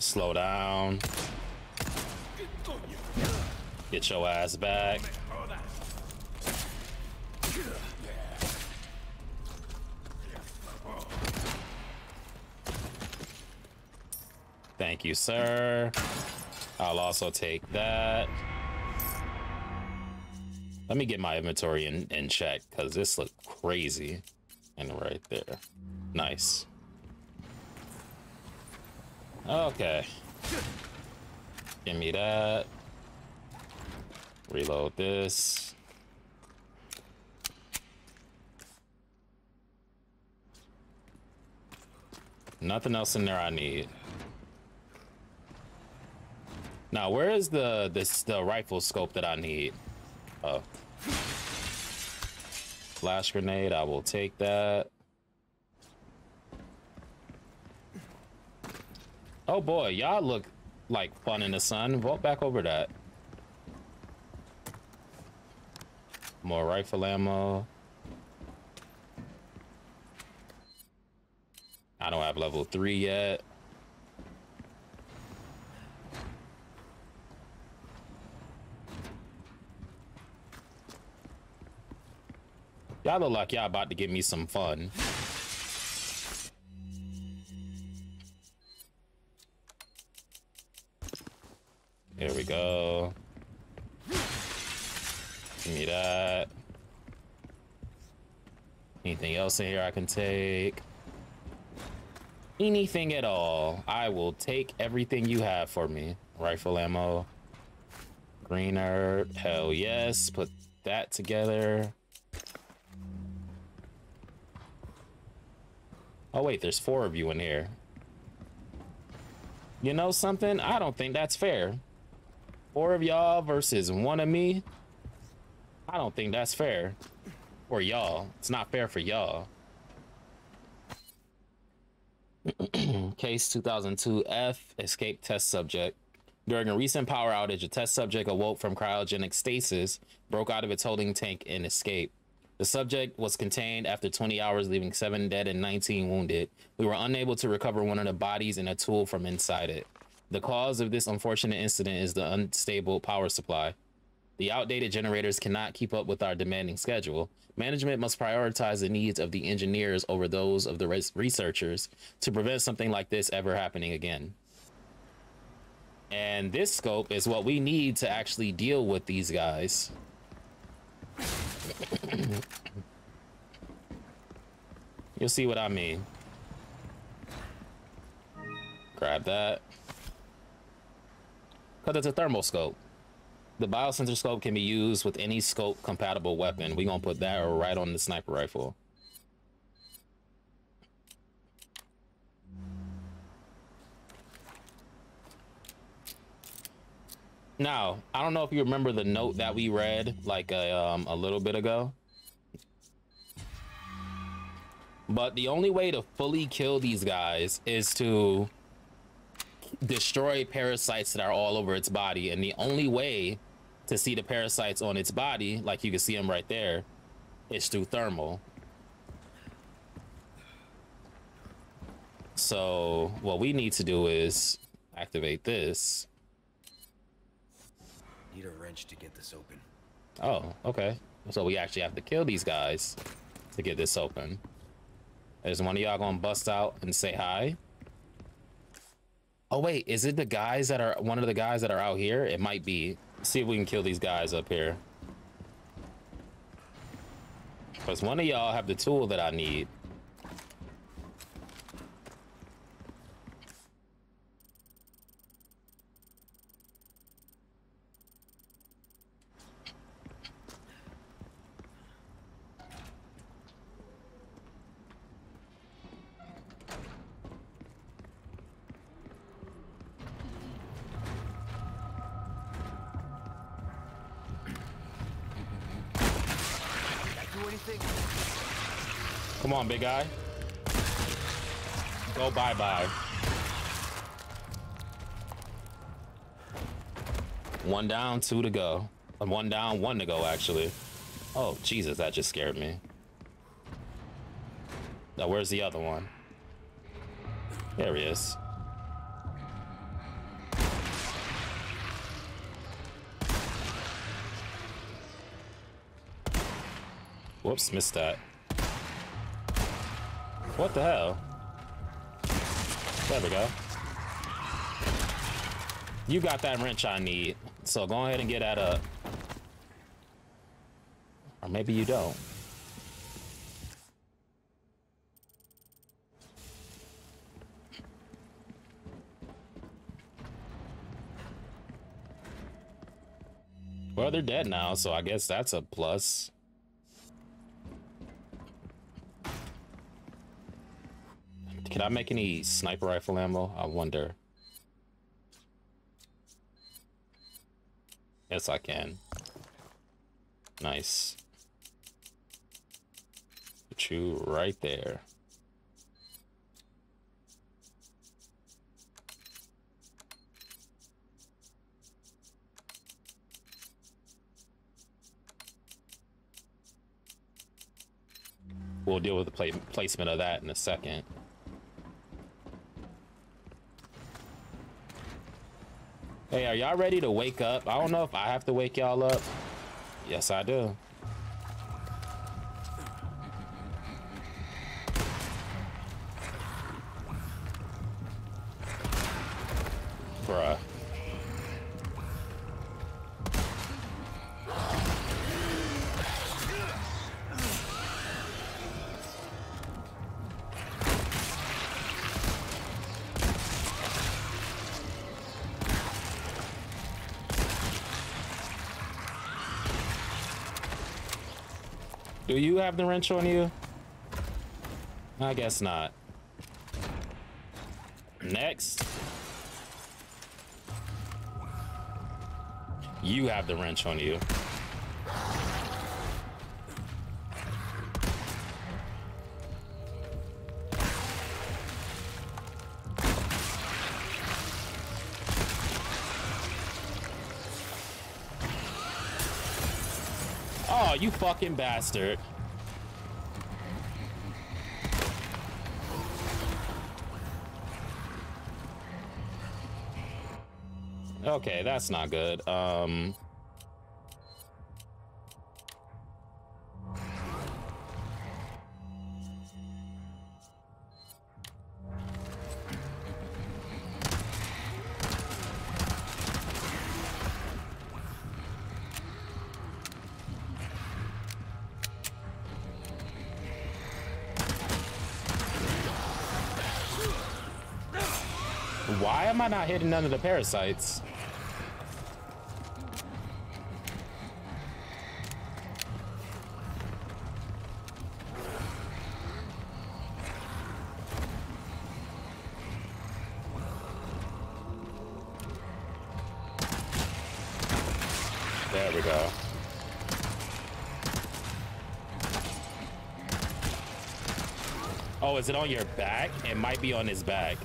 Slow down. Get your ass back. Thank you, sir. I'll also take that. Let me get my inventory in check because this looks crazy. And right there. Nice. Okay. Give me that. Reload this. Nothing else in there I need. Now, where is the rifle scope that I need? Oh. Flash grenade, I will take that. Oh boy, y'all look like fun in the sun. Vault back over that. More rifle ammo. I don't have level 3 yet. Y'all look like y'all about to give me some fun. Here we go. Give me that. Anything else in here I can take? Anything at all. I will take everything you have for me. Rifle ammo. Green herb. Hell yes. Put that together. Oh wait, there's 4 of you in here. You know something? I don't think that's fair. 4 of y'all versus 1 of me. I don't think that's fair. For y'all. It's not fair for y'all. Case 2002F, escape test subject. During a recent power outage, a test subject awoke from cryogenic stasis, broke out of its holding tank, and escaped. The subject was contained after 20 hours, leaving 7 dead and 19 wounded. We were unable to recover one of the bodies and a tool from inside it. The cause of this unfortunate incident is the unstable power supply. The outdated generators cannot keep up with our demanding schedule. Management must prioritize the needs of the engineers over those of the researchers to prevent something like this ever happening again. And this scope is what we need to actually deal with these guys. You'll see what I mean. Grab that. Because it's a thermal scope. The biosensor scope can be used with any scope compatible weapon. We're gonna put that right on the sniper rifle. Now, I don't know if you remember the note that we read like a little bit ago, but the only way to fully kill these guys is to destroy parasites that are all over its body. And the only way to see the parasites on its body, like you can see them right there, is through thermal. So what we need to do is activate this. Need a wrench to get this open. Oh, okay. So we actually have to kill these guys to get this open. Is one of y'all gonna bust out and say hi? Oh wait, is it the guys that are one of the guys that are out here? It might be. Let's see if we can kill these guys up here. Because one of y'all have the tool that I need. Come on, big guy. Go bye-bye. One down, 2 to go. One down, 1 to go, actually. Oh, Jesus, that just scared me. Now, where's the other one? There he is. Whoops, missed that. What the hell? There we go. You got that wrench I need, so go ahead and get that up. Or maybe you don't. Well, they're dead now, so I guess that's a plus. Can I make any sniper rifle ammo? I wonder. Yes, I can. Nice. Put you right there. We'll deal with the placement of that in a second. Hey, are y'all ready to wake up? I don't know if I have to wake y'all up. Yes, I do. Bruh. you have the wrench on you? I guess not. Next. You have the wrench on you. Oh, you fucking bastard. Okay, that's not good. Why am I not hitting none of the parasites? Is it on your back? It might be on his back.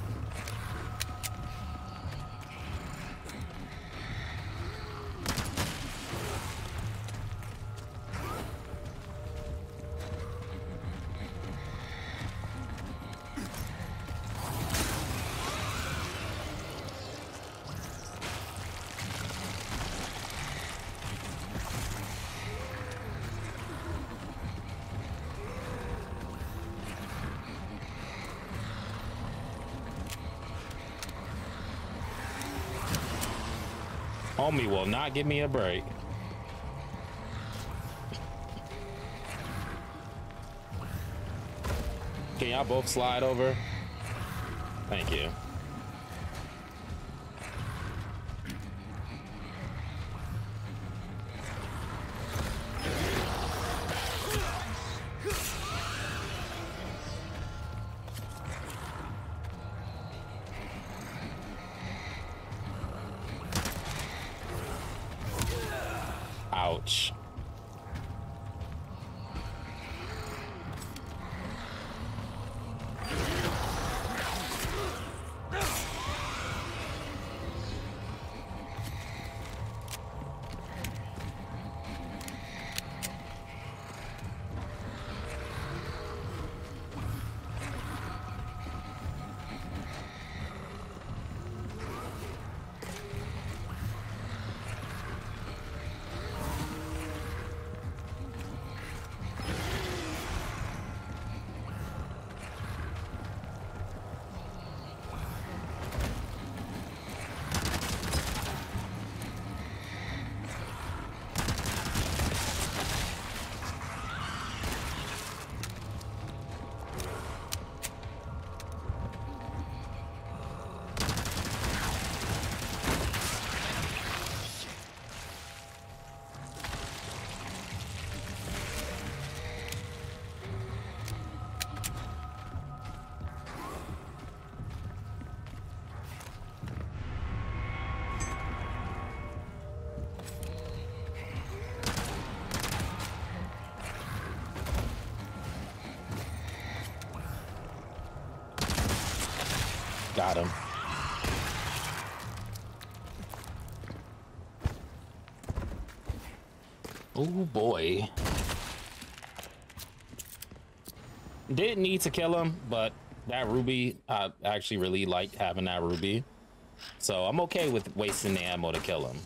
Homie will not give me a break. Can y'all both slide over? Thank you. Got him. Oh boy. Didn't need to kill him, but that ruby, I actually really liked having that ruby. So I'm okay with wasting the ammo to kill him.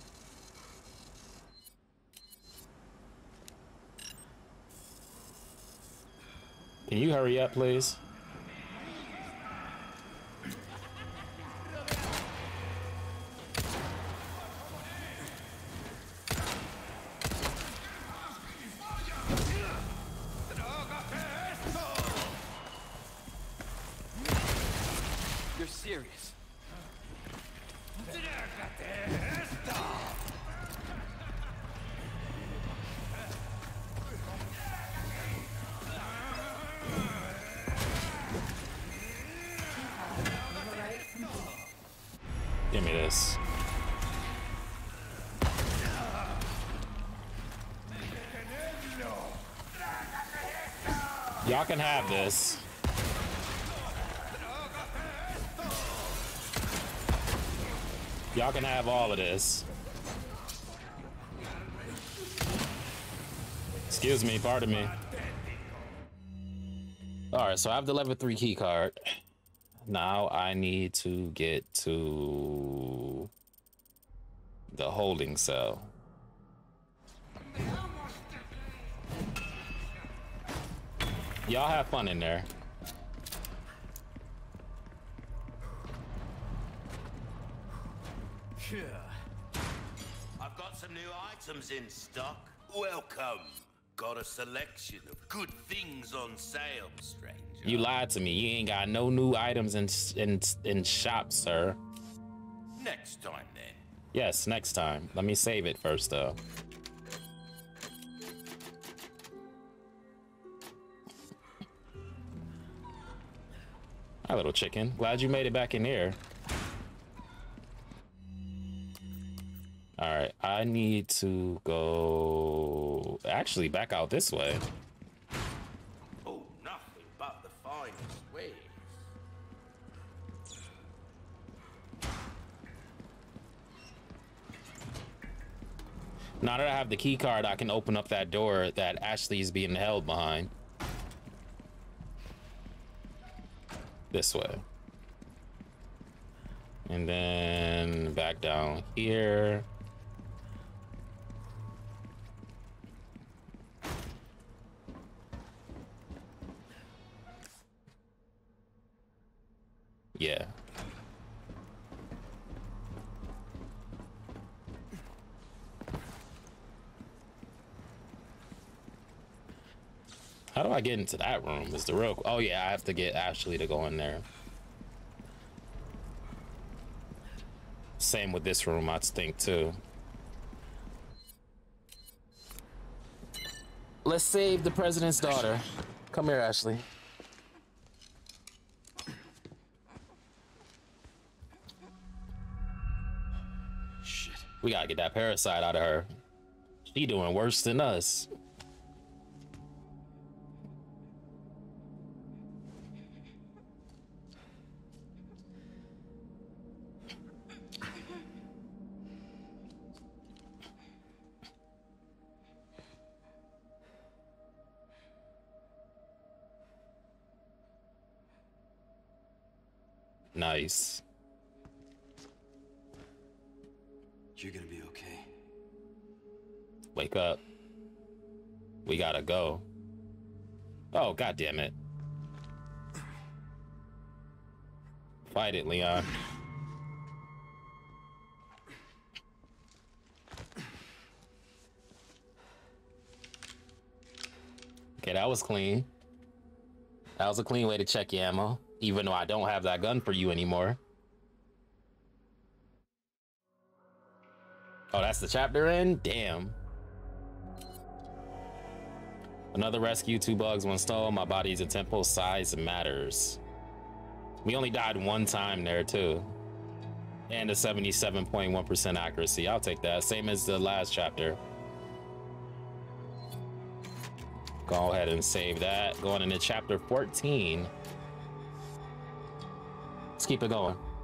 Can you hurry up, please? Give me this. Y'all can have this. Y'all can have all of this. Excuse me, pardon me. Alright, so I have the level 3 key card. Now I need to get to the holding cell. Y'all have fun in there. Sure. I've got some new items in stock. Welcome. Got a selection of good things on sale, stranger. You lied to me. You ain't got no new items in shop, sir. Next time, then. Yes, next time. Let me save it first, though. Hi, little chicken. Glad you made it back in here. All right, I need to go actually back out this way. Oh, nothing but the finest ways. Now that I have the key card, I can open up that door that Ashley is being held behind. This way. And then back down here. Yeah. How do I get into that room? Is the real... Oh, yeah, I have to get Ashley to go in there. Same with this room, I think, too. Let's save the president's daughter. Come here, Ashley. We gotta get that parasite out of her. She doing worse than us. Nice. You're gonna be okay. Wake up. We gotta go. Oh, god damn it. Fight it, Leon. Okay, that was clean. That was a clean way to check your ammo, even though I don't have that gun for you anymore. Oh, that's the chapter end? Damn. Another rescue, 2 bugs, 1 stole. My body's a temple, size matters. We only died 1 time there too. And a 77.1% accuracy. I'll take that. Same as the last chapter. Go ahead and save that. Going into chapter 14. Let's keep it going.